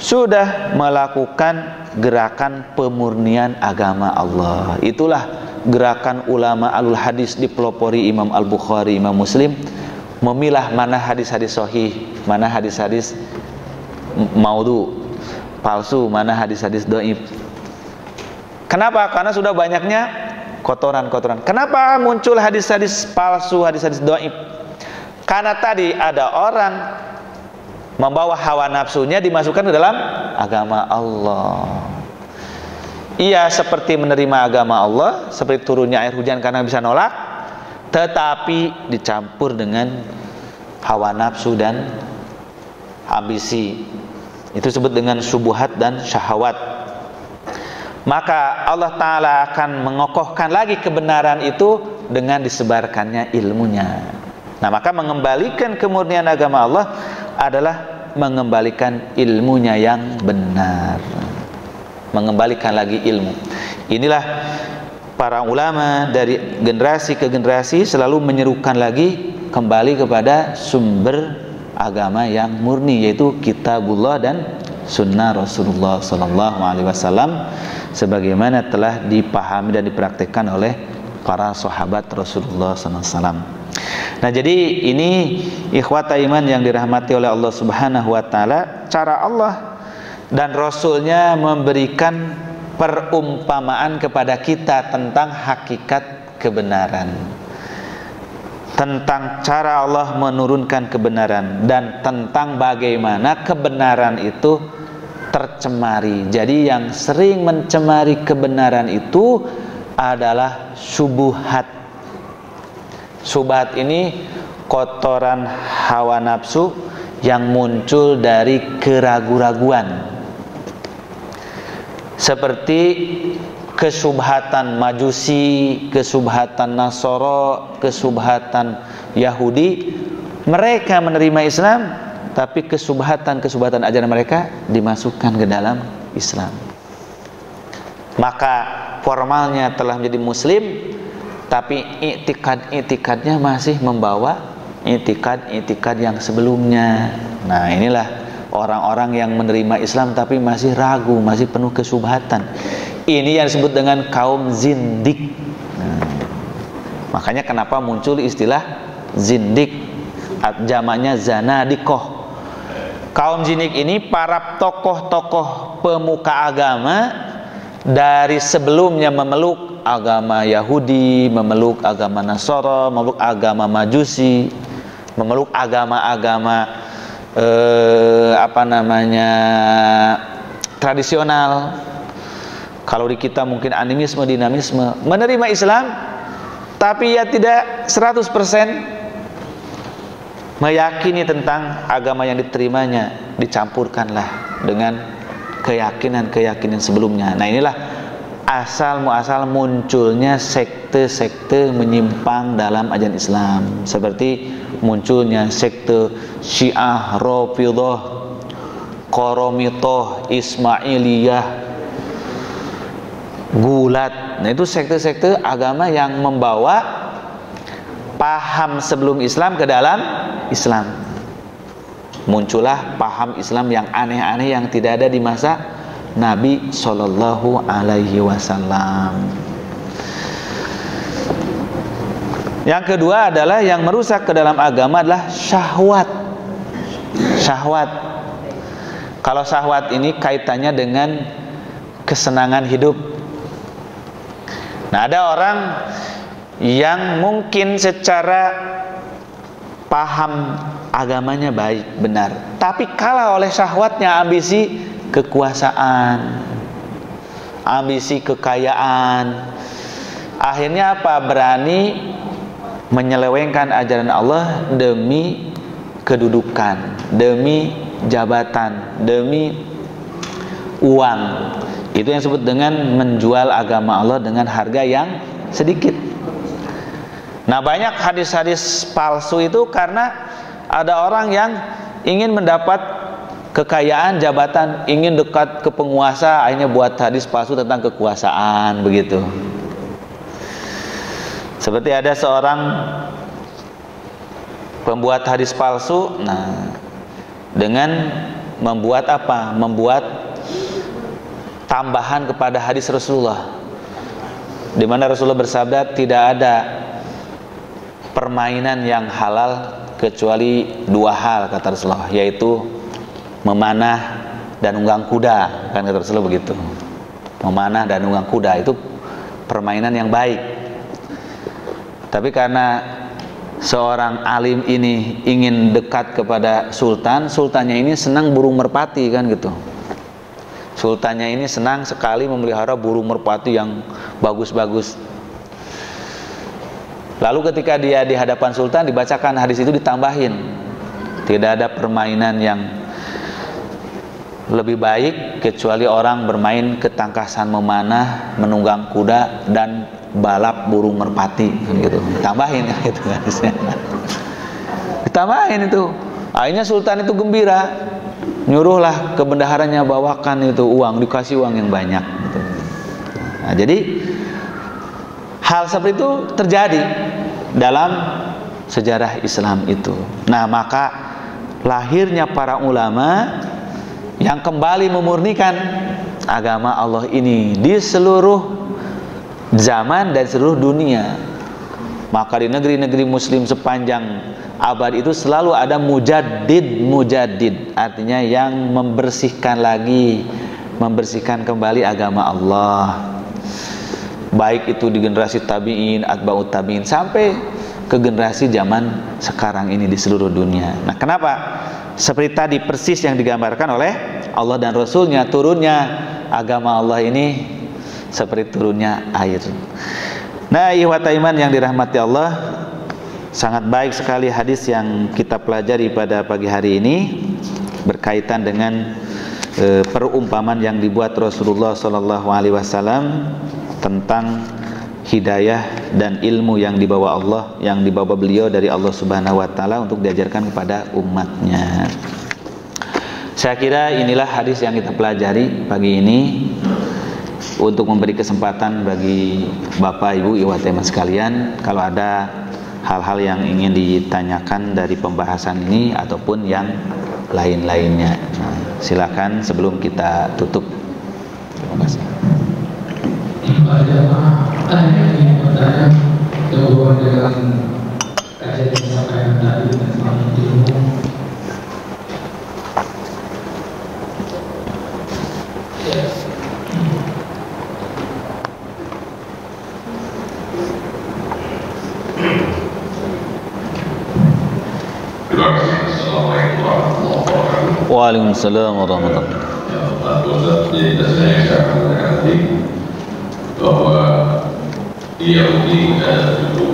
sudah melakukan gerakan pemurnian agama Allah. Itulah gerakan ulama alul hadis dipelopori Imam Al-Bukhari, Imam Muslim, memilah mana hadis-hadis sahih, mana hadis-hadis maudhu, palsu, mana hadis-hadis dhaif. Kenapa? Karena sudah banyaknya kotoran-kotoran. Kenapa muncul hadis-hadis palsu, hadis-hadis dhaif? Karena tadi ada orang membawa hawa nafsunya dimasukkan ke dalam agama Allah. Ia seperti menerima agama Allah, seperti turunnya air hujan karena bisa nolak, tetapi dicampur dengan hawa nafsu dan ambisi. Itu disebut dengan syubhat dan syahwat. Maka Allah Ta'ala akan mengokohkan lagi kebenaran itu dengan disebarkannya ilmunya. Nah, maka mengembalikan kemurnian agama Allah adalah mengembalikan ilmunya yang benar, mengembalikan lagi ilmu. Inilah para ulama dari generasi ke generasi selalu menyerukan lagi kembali kepada sumber agama yang murni, yaitu kitabullah dan sunnah Rasulullah SAW, sebagaimana telah dipahami dan dipraktikkan oleh para sahabat Rasulullah SAW. Nah, jadi ini ikhwata iman yang dirahmati oleh Allah Subhanahu wa Ta'ala, cara Allah dan Rasulnya memberikan perumpamaan kepada kita tentang hakikat kebenaran, tentang cara Allah menurunkan kebenaran, dan tentang bagaimana kebenaran itu tercemari. Jadi yang sering mencemari kebenaran itu adalah syubhat. Syubhat ini kotoran hawa nafsu yang muncul dari keraguan-raguan, seperti kesyubhatan Majusi, kesyubhatan Nasoro, kesyubhatan Yahudi. Mereka menerima Islam, tapi kesyubhatan ajaran mereka dimasukkan ke dalam Islam. Maka formalnya telah menjadi Muslim, tapi i'tikad-i'tikadnya masih membawa i'tikad yang sebelumnya. Nah, inilah orang-orang yang menerima Islam tapi masih ragu, masih penuh kesyubhatan. Ini yang disebut dengan kaum zindik. Nah, makanya kenapa muncul istilah zindik, jamaknya zanadikoh. Kaum zindik ini para tokoh-tokoh pemuka agama dari sebelumnya memeluk agama Yahudi, memeluk agama Nasara, memeluk agama Majusi, memeluk agama-agama tradisional. Kalau di kita mungkin animisme, dinamisme. Menerima Islam tapi ya tidak 100% meyakini tentang agama yang diterimanya, dicampurkanlah dengan keyakinan-keyakinan sebelumnya. Nah, inilah asal-muasal munculnya sekte-sekte menyimpang dalam ajaran Islam, seperti munculnya sekte Syiah, Rafidhah, Qaramithah, Ismailiyah, Gulat. Nah, itu sekte-sekte agama yang membawa paham sebelum Islam ke dalam Islam. Muncullah paham Islam yang aneh-aneh yang tidak ada di masa Nabi Shallallahu Alaihi Wasallam. Yang kedua adalah yang merusak ke dalam agama adalah syahwat. Syahwat. Kalau syahwat ini kaitannya dengan kesenangan hidup. Nah, ada orang yang mungkin secara paham agamanya baik, benar, tapi kalah oleh syahwatnya, ambisi kekuasaan, ambisi kekayaan. Akhirnya apa? Berani menyelewengkan ajaran Allah demi kedudukan, demi jabatan, demi uang. Itu yang disebut dengan menjual agama Allah dengan harga yang sedikit. Nah, banyak hadis-hadis palsu itu karena ada orang yang ingin mendapat kekayaan, jabatan, ingin dekat ke penguasa, akhirnya buat hadis palsu tentang kekuasaan, begitu. Seperti ada seorang pembuat hadis palsu, nah, dengan membuat apa? Membuat tambahan kepada hadis Rasulullah, di mana Rasulullah bersabda tidak ada permainan yang halal kecuali dua hal, kata Rasulullah, yaitu memanah dan unggang kuda, kan kata Rasulullah begitu. Memanah dan unggang kuda itu permainan yang baik. Tapi karena seorang alim ini ingin dekat kepada sultan, sultannya ini senang burung merpati, kan gitu. Sultannya ini senang sekali memelihara burung merpati yang bagus-bagus. Lalu ketika dia di hadapan sultan dibacakan hadis itu, ditambahin tidak ada permainan yang lebih baik kecuali orang bermain ketangkasan memanah, menunggang kuda, dan balap burung merpati, gitu. Ditambahin gitu hadisnya. Ditambahin itu. Akhirnya sultan itu gembira. Nyuruhlah ke bendaharanya, bawakan itu uang, dikasih uang yang banyak, gitu. Nah, jadi hal seperti itu terjadi dalam sejarah Islam itu. Nah, maka lahirnya para ulama yang kembali memurnikan agama Allah ini di seluruh zaman dan seluruh dunia. Maka di negeri-negeri muslim sepanjang abad itu selalu ada mujaddid, artinya yang membersihkan lagi, membersihkan kembali agama Allah. Baik itu di generasi tabi'in, atba'ut tabi'in, sampai ke generasi zaman sekarang ini di seluruh dunia. Nah, kenapa? Seperti tadi persis yang digambarkan oleh Allah dan Rasulnya, turunnya agama Allah ini seperti turunnya air. Nah, ikhwata iman yang dirahmati Allah, sangat baik sekali hadis yang kita pelajari pada pagi hari ini berkaitan dengan perumpamaan yang dibuat Rasulullah SAW tentang hidayah dan ilmu yang dibawa Allah, yang dibawa beliau dari Allah Subhanahu wa Ta'ala untuk diajarkan kepada umatnya. Saya kira inilah hadis yang kita pelajari pagi ini untuk memberi kesempatan bagi Bapak Ibu ikhwati sekalian, kalau ada hal-hal yang ingin ditanyakan dari pembahasan ini ataupun yang lain-lainnya. Nah, silakan sebelum kita tutup. Terima kasih. Ada yang bertanya berhubungan dengan kajian yang disampaikan tadi tentang ilmu. Terima kasih. Assalamualaikum warahmatullahi wabarakatuh. Waalaikumsalam warahmatullahi wabarakatuh. Jadi saya akan mengatakan bahwa dia ini ada 21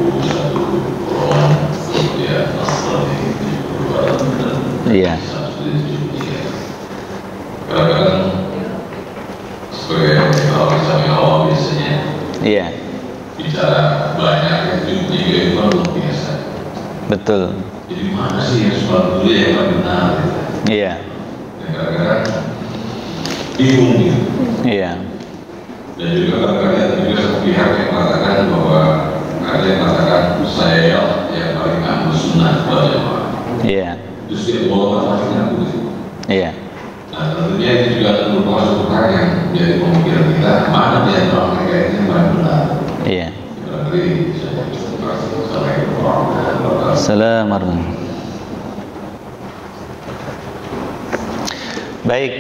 orang yang asal dari Jawa dan satu di dunia. Kadang-kadang sebagai orang-orang awam biasanya bicara banyak itu juga itu luar biasa. Betul. Jadi mana sih yang suatu yang benar? Iya. Kadang-kadang bingung. Iya. Dan juga kadang-kadang juga sepihak yang mengatakan bahwa ada yang mengatakan saya yang paling ahlu sunnah wal jamaah. Iya. Terus dia bawa masalahnya begitu. Iya. Nah, tentunya itu juga merupakan perkara yang menjadi pemikiran kita, mana dia orang terkait yang paling benar. Iya. Berarti saya berterima kasih kepada orang tua. Assalamualaikum. Baik.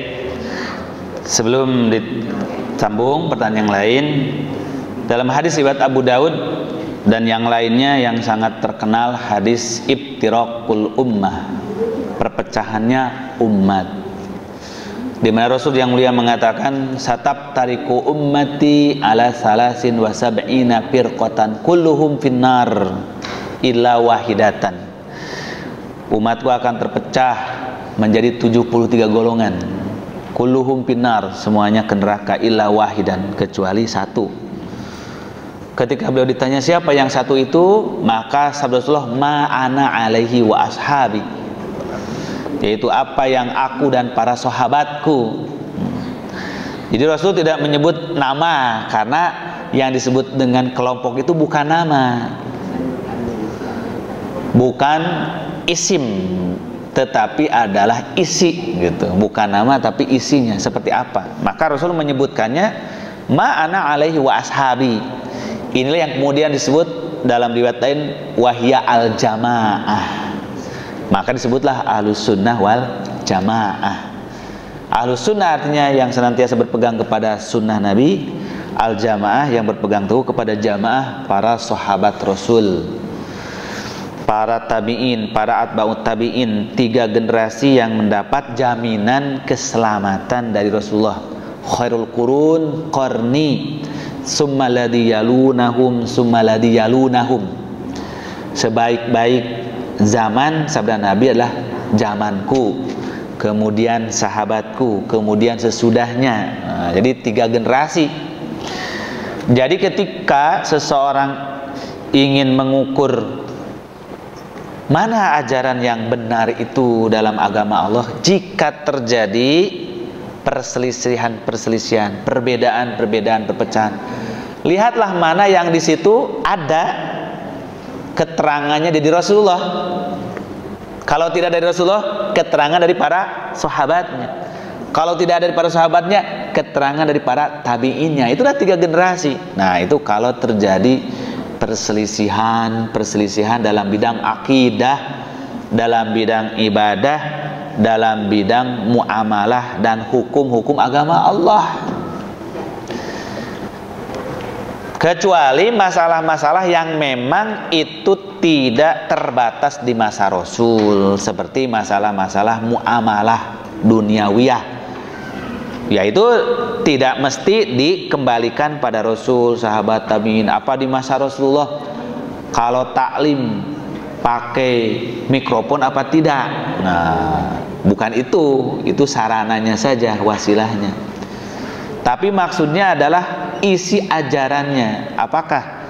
Sebelum sambung pertanyaan yang lain, dalam hadis riwayat Abu Daud dan yang lainnya yang sangat terkenal hadis ibtiraqul ummah, perpecahannya umat, di mana Rasul yang mulia mengatakan satab tariku ummati ala salasin wa sab'ina firqatan kulluhum finnar illa wahidatan, umatku akan terpecah menjadi 73 golongan. Kulluhum finnar, semuanya ke neraka, illa wahidan, kecuali satu. Ketika beliau ditanya siapa yang satu itu, maka sabda Rasulullah, ma'ana alaihi wa ashabi, yaitu apa yang aku dan para sahabatku. Jadi Rasul tidak menyebut nama, karena yang disebut dengan kelompok itu bukan nama, bukan isim, tetapi adalah isi, gitu. Bukan nama tapi isinya seperti apa. Maka Rasul menyebutkannya ma'ana alaihi wa ashabi. Inilah yang kemudian disebut dalam riwayat lain wahya al jamaah. Maka disebutlah ahlus sunnah wal jamaah. Ahlus sunnah artinya yang senantiasa berpegang kepada sunnah Nabi, al jamaah yang berpegang teguh kepada jamaah para sahabat Rasul, para tabi'in, para atba'ut tabi'in, tiga generasi yang mendapat jaminan keselamatan dari Rasulullah. Khairul qurun qarni summa ladzi yalunahum summa ladzi yalunahum. Sebaik-baik zaman, sabda Nabi, adalah zamanku, kemudian sahabatku, kemudian sesudahnya. Nah, jadi tiga generasi. Jadi ketika seseorang ingin mengukur mana ajaran yang benar itu dalam agama Allah, jika terjadi perselisihan-perselisihan, perbedaan-perbedaan, perpecahan, lihatlah mana yang di situ ada keterangannya dari Rasulullah. Kalau tidak dari Rasulullah, keterangan dari para sahabatnya. Kalau tidak dari para sahabatnya, keterangan dari para tabi'innya. Itulah tiga generasi. Nah, itu kalau terjadi perselisihan dalam bidang akidah, dalam bidang ibadah, dalam bidang muamalah dan hukum-hukum agama Allah. Kecuali masalah-masalah yang memang itu tidak terbatas di masa Rasul, seperti masalah-masalah muamalah duniawiyah. Yaitu tidak mesti dikembalikan pada Rasul, sahabat, tabiin. Apa di masa Rasulullah kalau taklim pakai mikrofon apa tidak? Nah, bukan itu sarananya saja, wasilahnya. Tapi maksudnya adalah isi ajarannya. Apakah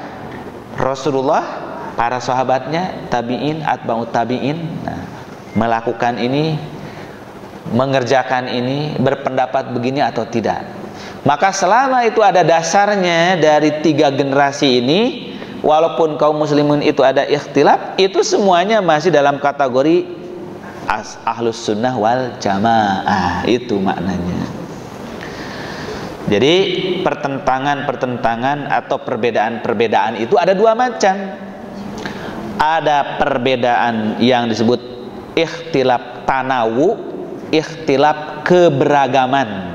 Rasulullah, para sahabatnya, tabiin, atba'ut tabiin, nah, melakukan ini, mengerjakan ini, berpendapat begini atau tidak? Maka selama itu ada dasarnya dari tiga generasi ini, walaupun kaum muslimin itu ada ikhtilaf, itu semuanya masih dalam kategori ahlus sunnah wal jamaah. Itu maknanya. Jadi pertentangan-pertentangan atau perbedaan-perbedaan itu ada dua macam. Ada perbedaan yang disebut ikhtilaf tanawu, ikhtilaf keberagaman.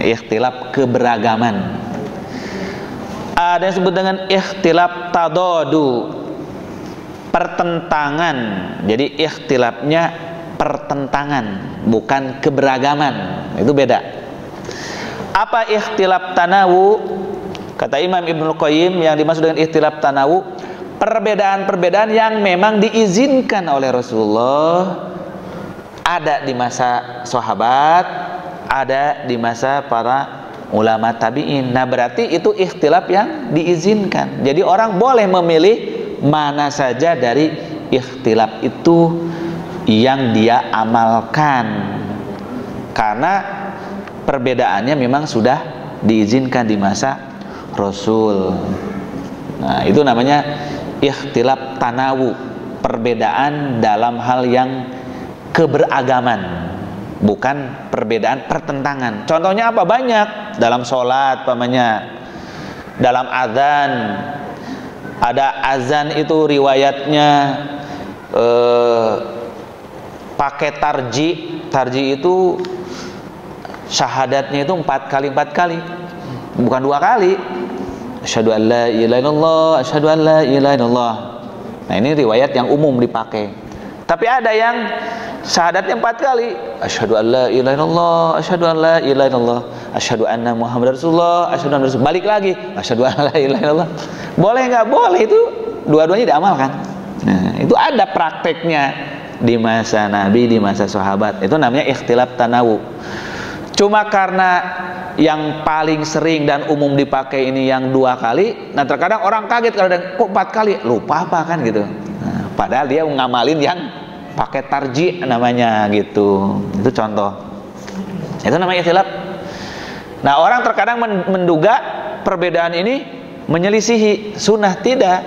Ikhtilaf keberagaman. Ada yang disebut dengan ikhtilaf tadadu, pertentangan. Jadi ikhtilafnya pertentangan, bukan keberagaman. Itu beda. Apa ikhtilaf tanawu? Kata Imam Ibnul Qayyim, yang dimaksud dengan ikhtilaf tanawu, perbedaan-perbedaan yang memang diizinkan oleh Rasulullah. Ada di masa sahabat, ada di masa para ulama tabi'in. Nah, berarti itu ikhtilaf yang diizinkan. Jadi orang boleh memilih mana saja dari ikhtilaf itu yang dia amalkan, karena perbedaannya memang sudah diizinkan di masa Rasul. Nah, itu namanya ikhtilaf tanawu, perbedaan dalam hal yang keberagaman, bukan perbedaan pertentangan. Contohnya apa? Banyak. Dalam sholat pamannya, dalam azan, ada azan itu riwayatnya pakai tarji itu syahadatnya itu 4 kali, bukan 2 kali. Asyhadu an la ilaha illallah, asyhadu an la ilaha illallah. Nah, ini riwayat yang umum dipakai. Tapi ada yang syahadatnya 4 kali. Asyhadu an la ilaha illallah, asyhadu an la ilaha illallah, asyhadu anna Muhammadar Rasulullah, asyhadu anna Rasulullah. Balik lagi, asyhadu an la ilaha illallah. Boleh nggak? Boleh. Itu dua-duanya diamalkan. Nah, itu ada prakteknya di masa Nabi, di masa sahabat. Itu namanya ikhtilaf tanawu. Cuma karena yang paling sering dan umum dipakai ini yang 2 kali. Nah, terkadang orang kaget kalau ada kok 4 kali, lupa apa kan gitu. Nah, padahal dia ngamalin yang pakai tarji namanya gitu. Itu contoh. Itu namanya ikhtilaf. Nah, orang terkadang menduga perbedaan ini menyelisihi sunnah. Tidak,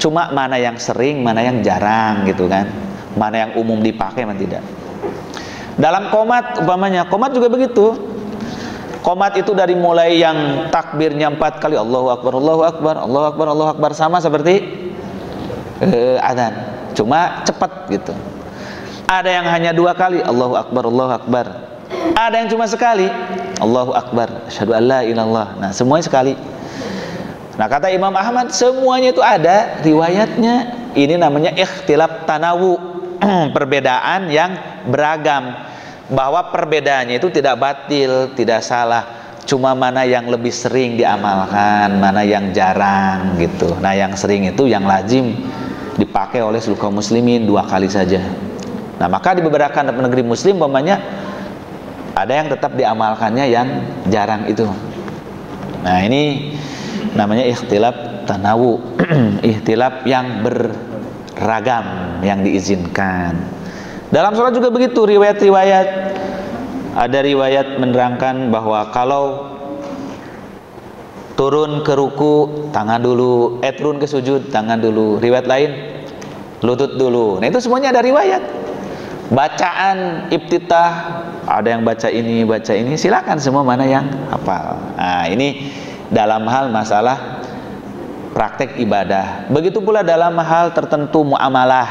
cuma mana yang sering, mana yang jarang gitu kan. mana yang umum dipakai, mana tidak. Dalam qomat umpamanya, qomat juga begitu. Qomat itu dari mulai yang takbirnya 4 kali Allahu Akbar, Allahu Akbar, Allahu Akbar, Allahu Akbar, sama seperti adzan, cuma cepat gitu. Ada yang hanya 2 kali Allahu Akbar, Allahu Akbar. Ada yang cuma sekali Allahu Akbar, asyhadu an la ilaha illallah. Nah, semuanya sekali. Nah, kata Imam Ahmad, semuanya itu ada riwayatnya. Ini namanya ikhtilaf tanawu, perbedaan yang beragam, bahwa perbedaannya itu tidak batil, tidak salah, cuma mana yang lebih sering diamalkan, mana yang jarang gitu. Nah, yang sering itu yang lazim dipakai oleh seluruh kaum muslimin 2 kali saja. Nah, maka di beberapa negeri muslim umpamanya ada yang tetap diamalkannya yang jarang itu. Nah, ini namanya ikhtilaf tanawu, ikhtilaf yang beragam yang diizinkan. Dalam sholat juga begitu, riwayat-riwayat. Ada riwayat menerangkan bahwa kalau turun ke ruku tangan dulu, turun ke sujud tangan dulu. Riwayat lain lutut dulu. Nah, itu semuanya ada riwayat. Bacaan iftitah, ada yang baca ini, baca ini, silakan semua mana yang hafal. Nah, ini dalam hal masalah praktek ibadah. Begitu pula dalam hal tertentu muamalah.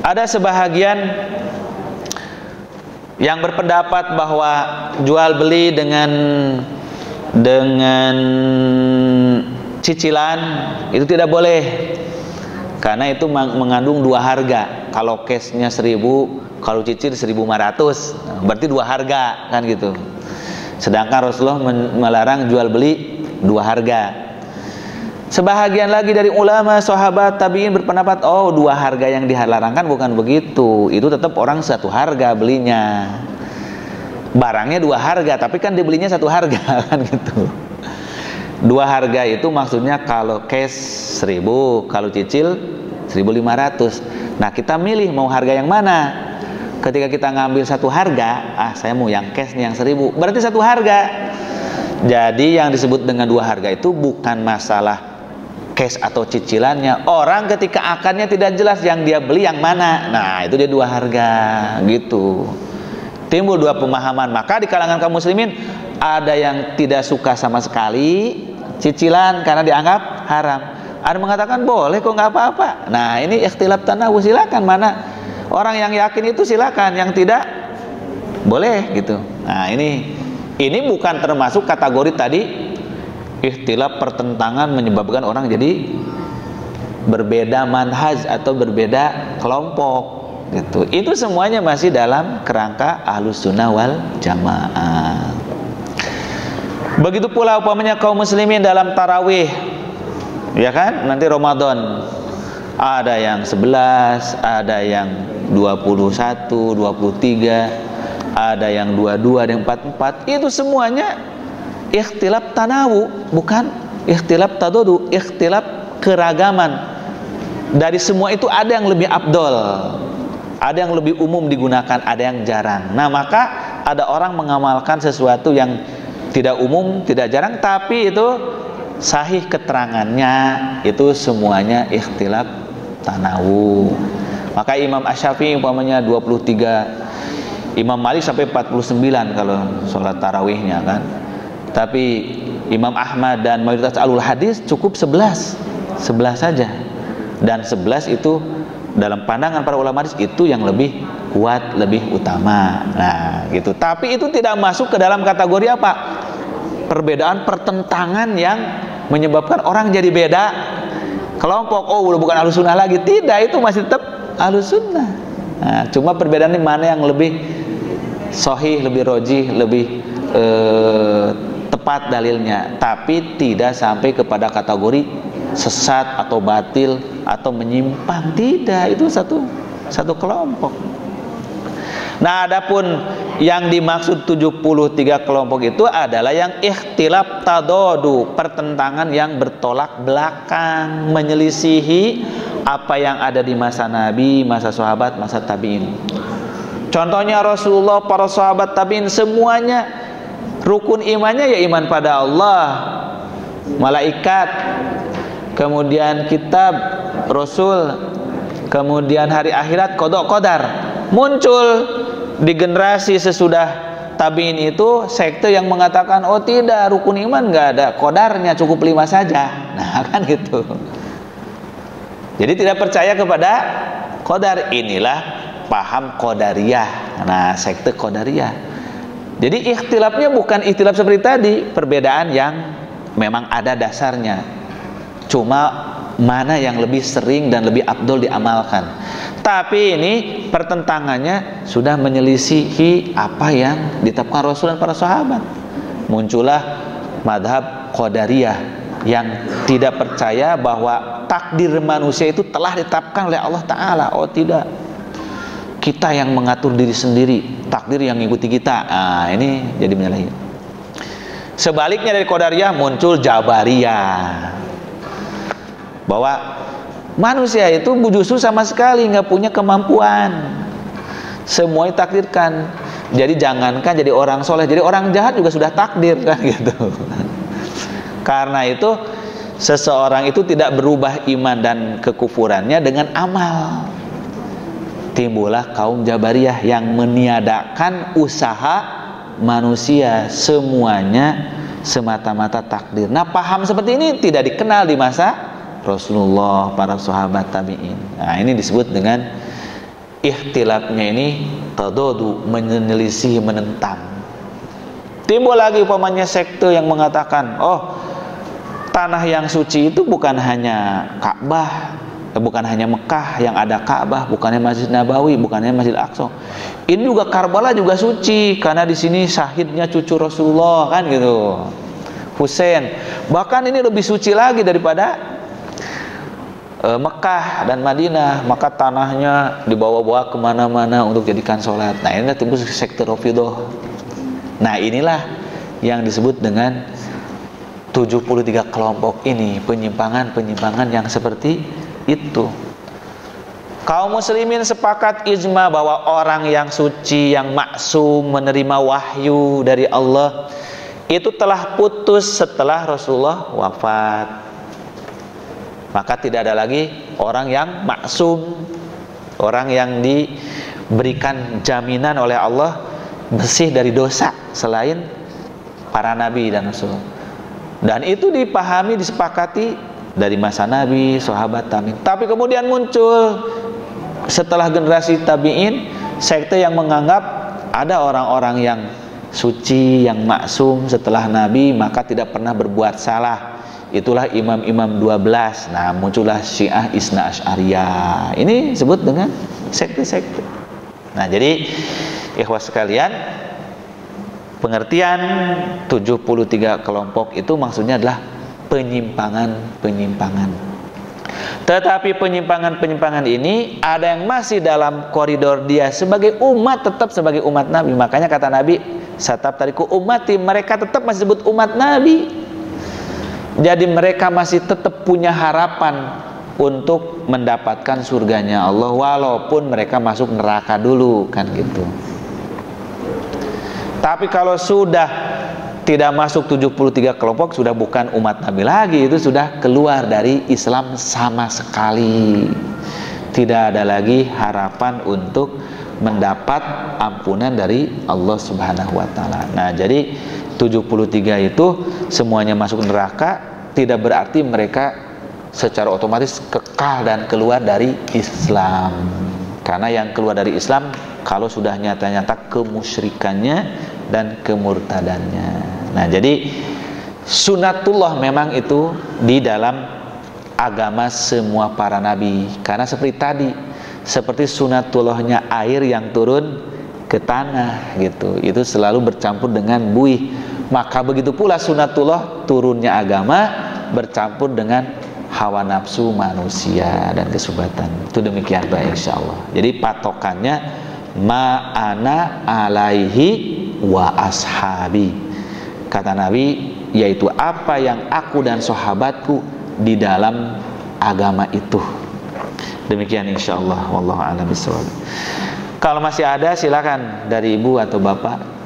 Ada sebahagian yang berpendapat bahwa jual beli dengan cicilan itu tidak boleh, karena itu mengandung 2 harga. Kalau cashnya 1000, kalau cicil 1500, berarti 2 harga kan gitu. Sedangkan Rasulullah melarang jual beli 2 harga. Sebahagian lagi dari ulama, sahabat, tabiin berpendapat, oh, 2 harga yang dilarangkan bukan begitu. Itu tetap orang 1 harga belinya. Barangnya 2 harga, tapi kan dibelinya 1 harga kan gitu. 2 harga itu maksudnya kalau cash 1000, kalau cicil 1500. Nah, kita milih mau harga yang mana. Ketika kita ngambil 1 harga, saya mau yang cashnya yang 1000, berarti 1 harga. Jadi yang disebut dengan 2 harga itu bukan masalah cash atau cicilannya. Orang ketika akarnya tidak jelas yang dia beli yang mana, nah itu dia 2 harga gitu. Timbul 2 pemahaman. Maka di kalangan kaum muslimin ada yang tidak suka sama sekali cicilan karena dianggap haram. Ada mengatakan boleh kok, nggak apa-apa. Nah, ini ikhtilaf tanawu, silakan mana orang yang yakin itu silakan, yang tidak boleh gitu. Nah, ini bukan termasuk kategori tadi ikhtilaf pertentangan menyebabkan orang jadi berbeda manhaj atau berbeda kelompok gitu. Itu semuanya masih dalam kerangka Ahlus Sunnah wal Jamaah. Begitu pula upamanya kaum muslimin dalam tarawih, ya kan, nanti Ramadan ada yang 11, ada yang 21, 23, ada yang 22, ada yang 44. Itu semuanya ikhtilaf tanawu, bukan ikhtilaf tadodu, ikhtilaf keragaman. Dari semua itu ada yang lebih afdol, ada yang lebih umum digunakan, ada yang jarang. Nah, maka ada orang mengamalkan sesuatu yang tidak umum, tidak jarang, tapi itu sahih keterangannya. Itu semuanya ikhtilaf tanawu. Maka Imam Asy-Syafi'i umpamanya 23, Imam Malik sampai 49 kalau sholat tarawihnya kan. Tapi Imam Ahmad dan mayoritas alul hadis cukup 11 saja. Dan 11 itu dalam pandangan para ulama hadis itu yang lebih kuat, lebih utama. Nah, gitu. Tapi itu tidak masuk ke dalam kategori apa? Perbedaan, pertentangan yang menyebabkan orang jadi beda kelompok. Oh, bukan Ahlus Sunnah lagi. Tidak, itu masih tetap Ahlus Sunnah. Nah, cuma perbedaannya mana yang lebih sohih, lebih rojih, lebih tepat dalilnya, tapi tidak sampai kepada kategori sesat atau batil atau menyimpang. Tidak, itu satu kelompok. Nah, adapun yang dimaksud 73 kelompok itu adalah yang ikhtilaf tadodu, pertentangan yang bertolak belakang, menyelisihi apa yang ada di masa Nabi, masa sahabat, masa tabiin. Contohnya Rasulullah, para sahabat, tabiin, semuanya rukun imannya ya iman pada Allah, malaikat, kemudian kitab, rasul, Kemudian hari akhirat, qada qadar muncul di generasi sesudah tabiin itu, sekte yang mengatakan oh tidak, rukun iman nggak ada, qadarnya cukup 5 saja. Nah kan gitu. Jadi tidak percaya kepada qadar, inilah paham qadariyah. Nah, sekte qadariyah. Jadi ikhtilafnya bukan ikhtilaf seperti tadi, perbedaan yang memang ada dasarnya. Cuma mana yang lebih sering dan lebih afdol diamalkan. Tapi ini pertentangannya sudah menyelisihi apa yang ditetapkan Rasul dan para sahabat. Muncullah madhab qadariyah yang tidak percaya bahwa takdir manusia itu telah ditetapkan oleh Allah Ta'ala. Oh tidak, kita yang mengatur diri sendiri, takdir yang mengikuti kita. Nah, ini jadi menyalahi. Sebaliknya dari qadariyah muncul jabariyah, bahwa manusia itu justru sama sekali nggak punya kemampuan, semua ditakdirkan. Jadi jangankan jadi orang soleh, jadi orang jahat juga sudah takdir kan gitu. Karena itu seseorang itu tidak berubah iman dan kekufurannya dengan amal. Timbullah kaum jabariyah yang meniadakan usaha manusia, semuanya semata-mata takdir. Nah, paham seperti ini tidak dikenal di masa Rasulullah, para sahabat, tabi'in. Nah, ini disebut dengan ikhtilafnya ini tadodu, menyelisih, menentang. Timbul lagi umpamanya sekte yang mengatakan oh tanah yang suci itu bukan hanya Ka'bah, bukan hanya Mekah yang ada Ka'bah, bukannya Masjid Nabawi, bukannya Masjid Aqsa. Ini juga Karbala juga suci karena di sini syahidnya cucu Rasulullah kan gitu, Husain. Bahkan ini lebih suci lagi daripada Mekah dan Madinah, maka tanahnya dibawa-bawa kemana-mana untuk jadikan sholat. Nah, ini timbul sekte Rafidhah. Nah, inilah yang disebut dengan 73 kelompok ini, penyimpangan-penyimpangan yang seperti itu. Kaum muslimin sepakat ijma bahwa orang yang suci, yang maksum, menerima wahyu dari Allah itu telah putus setelah Rasulullah wafat. Maka tidak ada lagi orang yang maksum, orang yang diberikan jaminan oleh Allah bersih dari dosa selain para nabi dan rasul. Dan itu dipahami, disepakati dari masa nabi, sahabat, tabi'in. Tapi kemudian muncul setelah generasi tabi'in sekte yang menganggap ada orang-orang yang suci, yang maksum setelah nabi, maka tidak pernah berbuat salah. Itulah imam-imam 12. Nah, muncullah Syiah Isna Asy'ariyah. Ini disebut dengan sekte-sekte. Nah, jadi ikhwas sekalian, pengertian 73 kelompok itu maksudnya adalah penyimpangan-penyimpangan. Tetapi penyimpangan-penyimpangan ini ada yang masih dalam koridor dia sebagai umat, tetap sebagai umat Nabi. Makanya kata Nabi, "Satab tariku ummati," mereka tetap masih disebut umat Nabi. Jadi mereka masih tetap punya harapan untuk mendapatkan surganya Allah, walaupun mereka masuk neraka dulu kan gitu. Tapi kalau sudah tidak masuk 73 kelompok, sudah bukan umat Nabi lagi, itu sudah keluar dari Islam sama sekali. Tidak ada lagi harapan untuk mendapat ampunan dari Allah Subhanahu wa Ta'ala. Nah, jadi 73 itu semuanya masuk neraka, tidak berarti mereka secara otomatis kekal dan keluar dari Islam. Karena yang keluar dari Islam kalau sudah nyata-nyata kemusyrikannya dan kemurtadannya. Nah, jadi sunatullah memang itu di dalam agama semua para nabi. Karena seperti tadi, seperti sunatullahnya air yang turun ke tanah gitu, itu selalu bercampur dengan buih. Maka begitu pula sunatullah, turunnya agama bercampur dengan hawa nafsu manusia dan kesubatan. Itu demikian baik, insya Allah. Jadi patokannya ma'ana alaihi wa ashabi, kata Nabi, yaitu apa yang aku dan sahabatku di dalam agama itu. Demikian insya Allah. Wallahu a'lam bishawab. Kalau masih ada, silakan dari ibu atau bapak.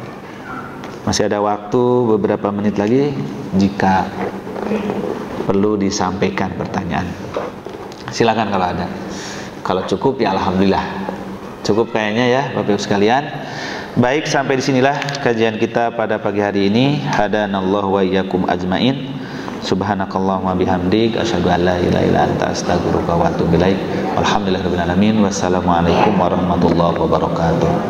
Masih ada waktu beberapa menit lagi jika perlu disampaikan pertanyaan. Silakan kalau ada. Kalau cukup ya alhamdulillah. Cukup kayaknya ya Bapak Ibu sekalian. Baik, sampai disinilah kajian kita pada pagi hari ini. Hadanallahu wa iyyakum ajmain. Subhanakallahumma bihamdik asyhadu an la ilaha illa anta astaghfiruka wa atubu ilaik. Alhamdulillahirabbil alamin. Wassalamualaikum warahmatullahi wabarakatuh.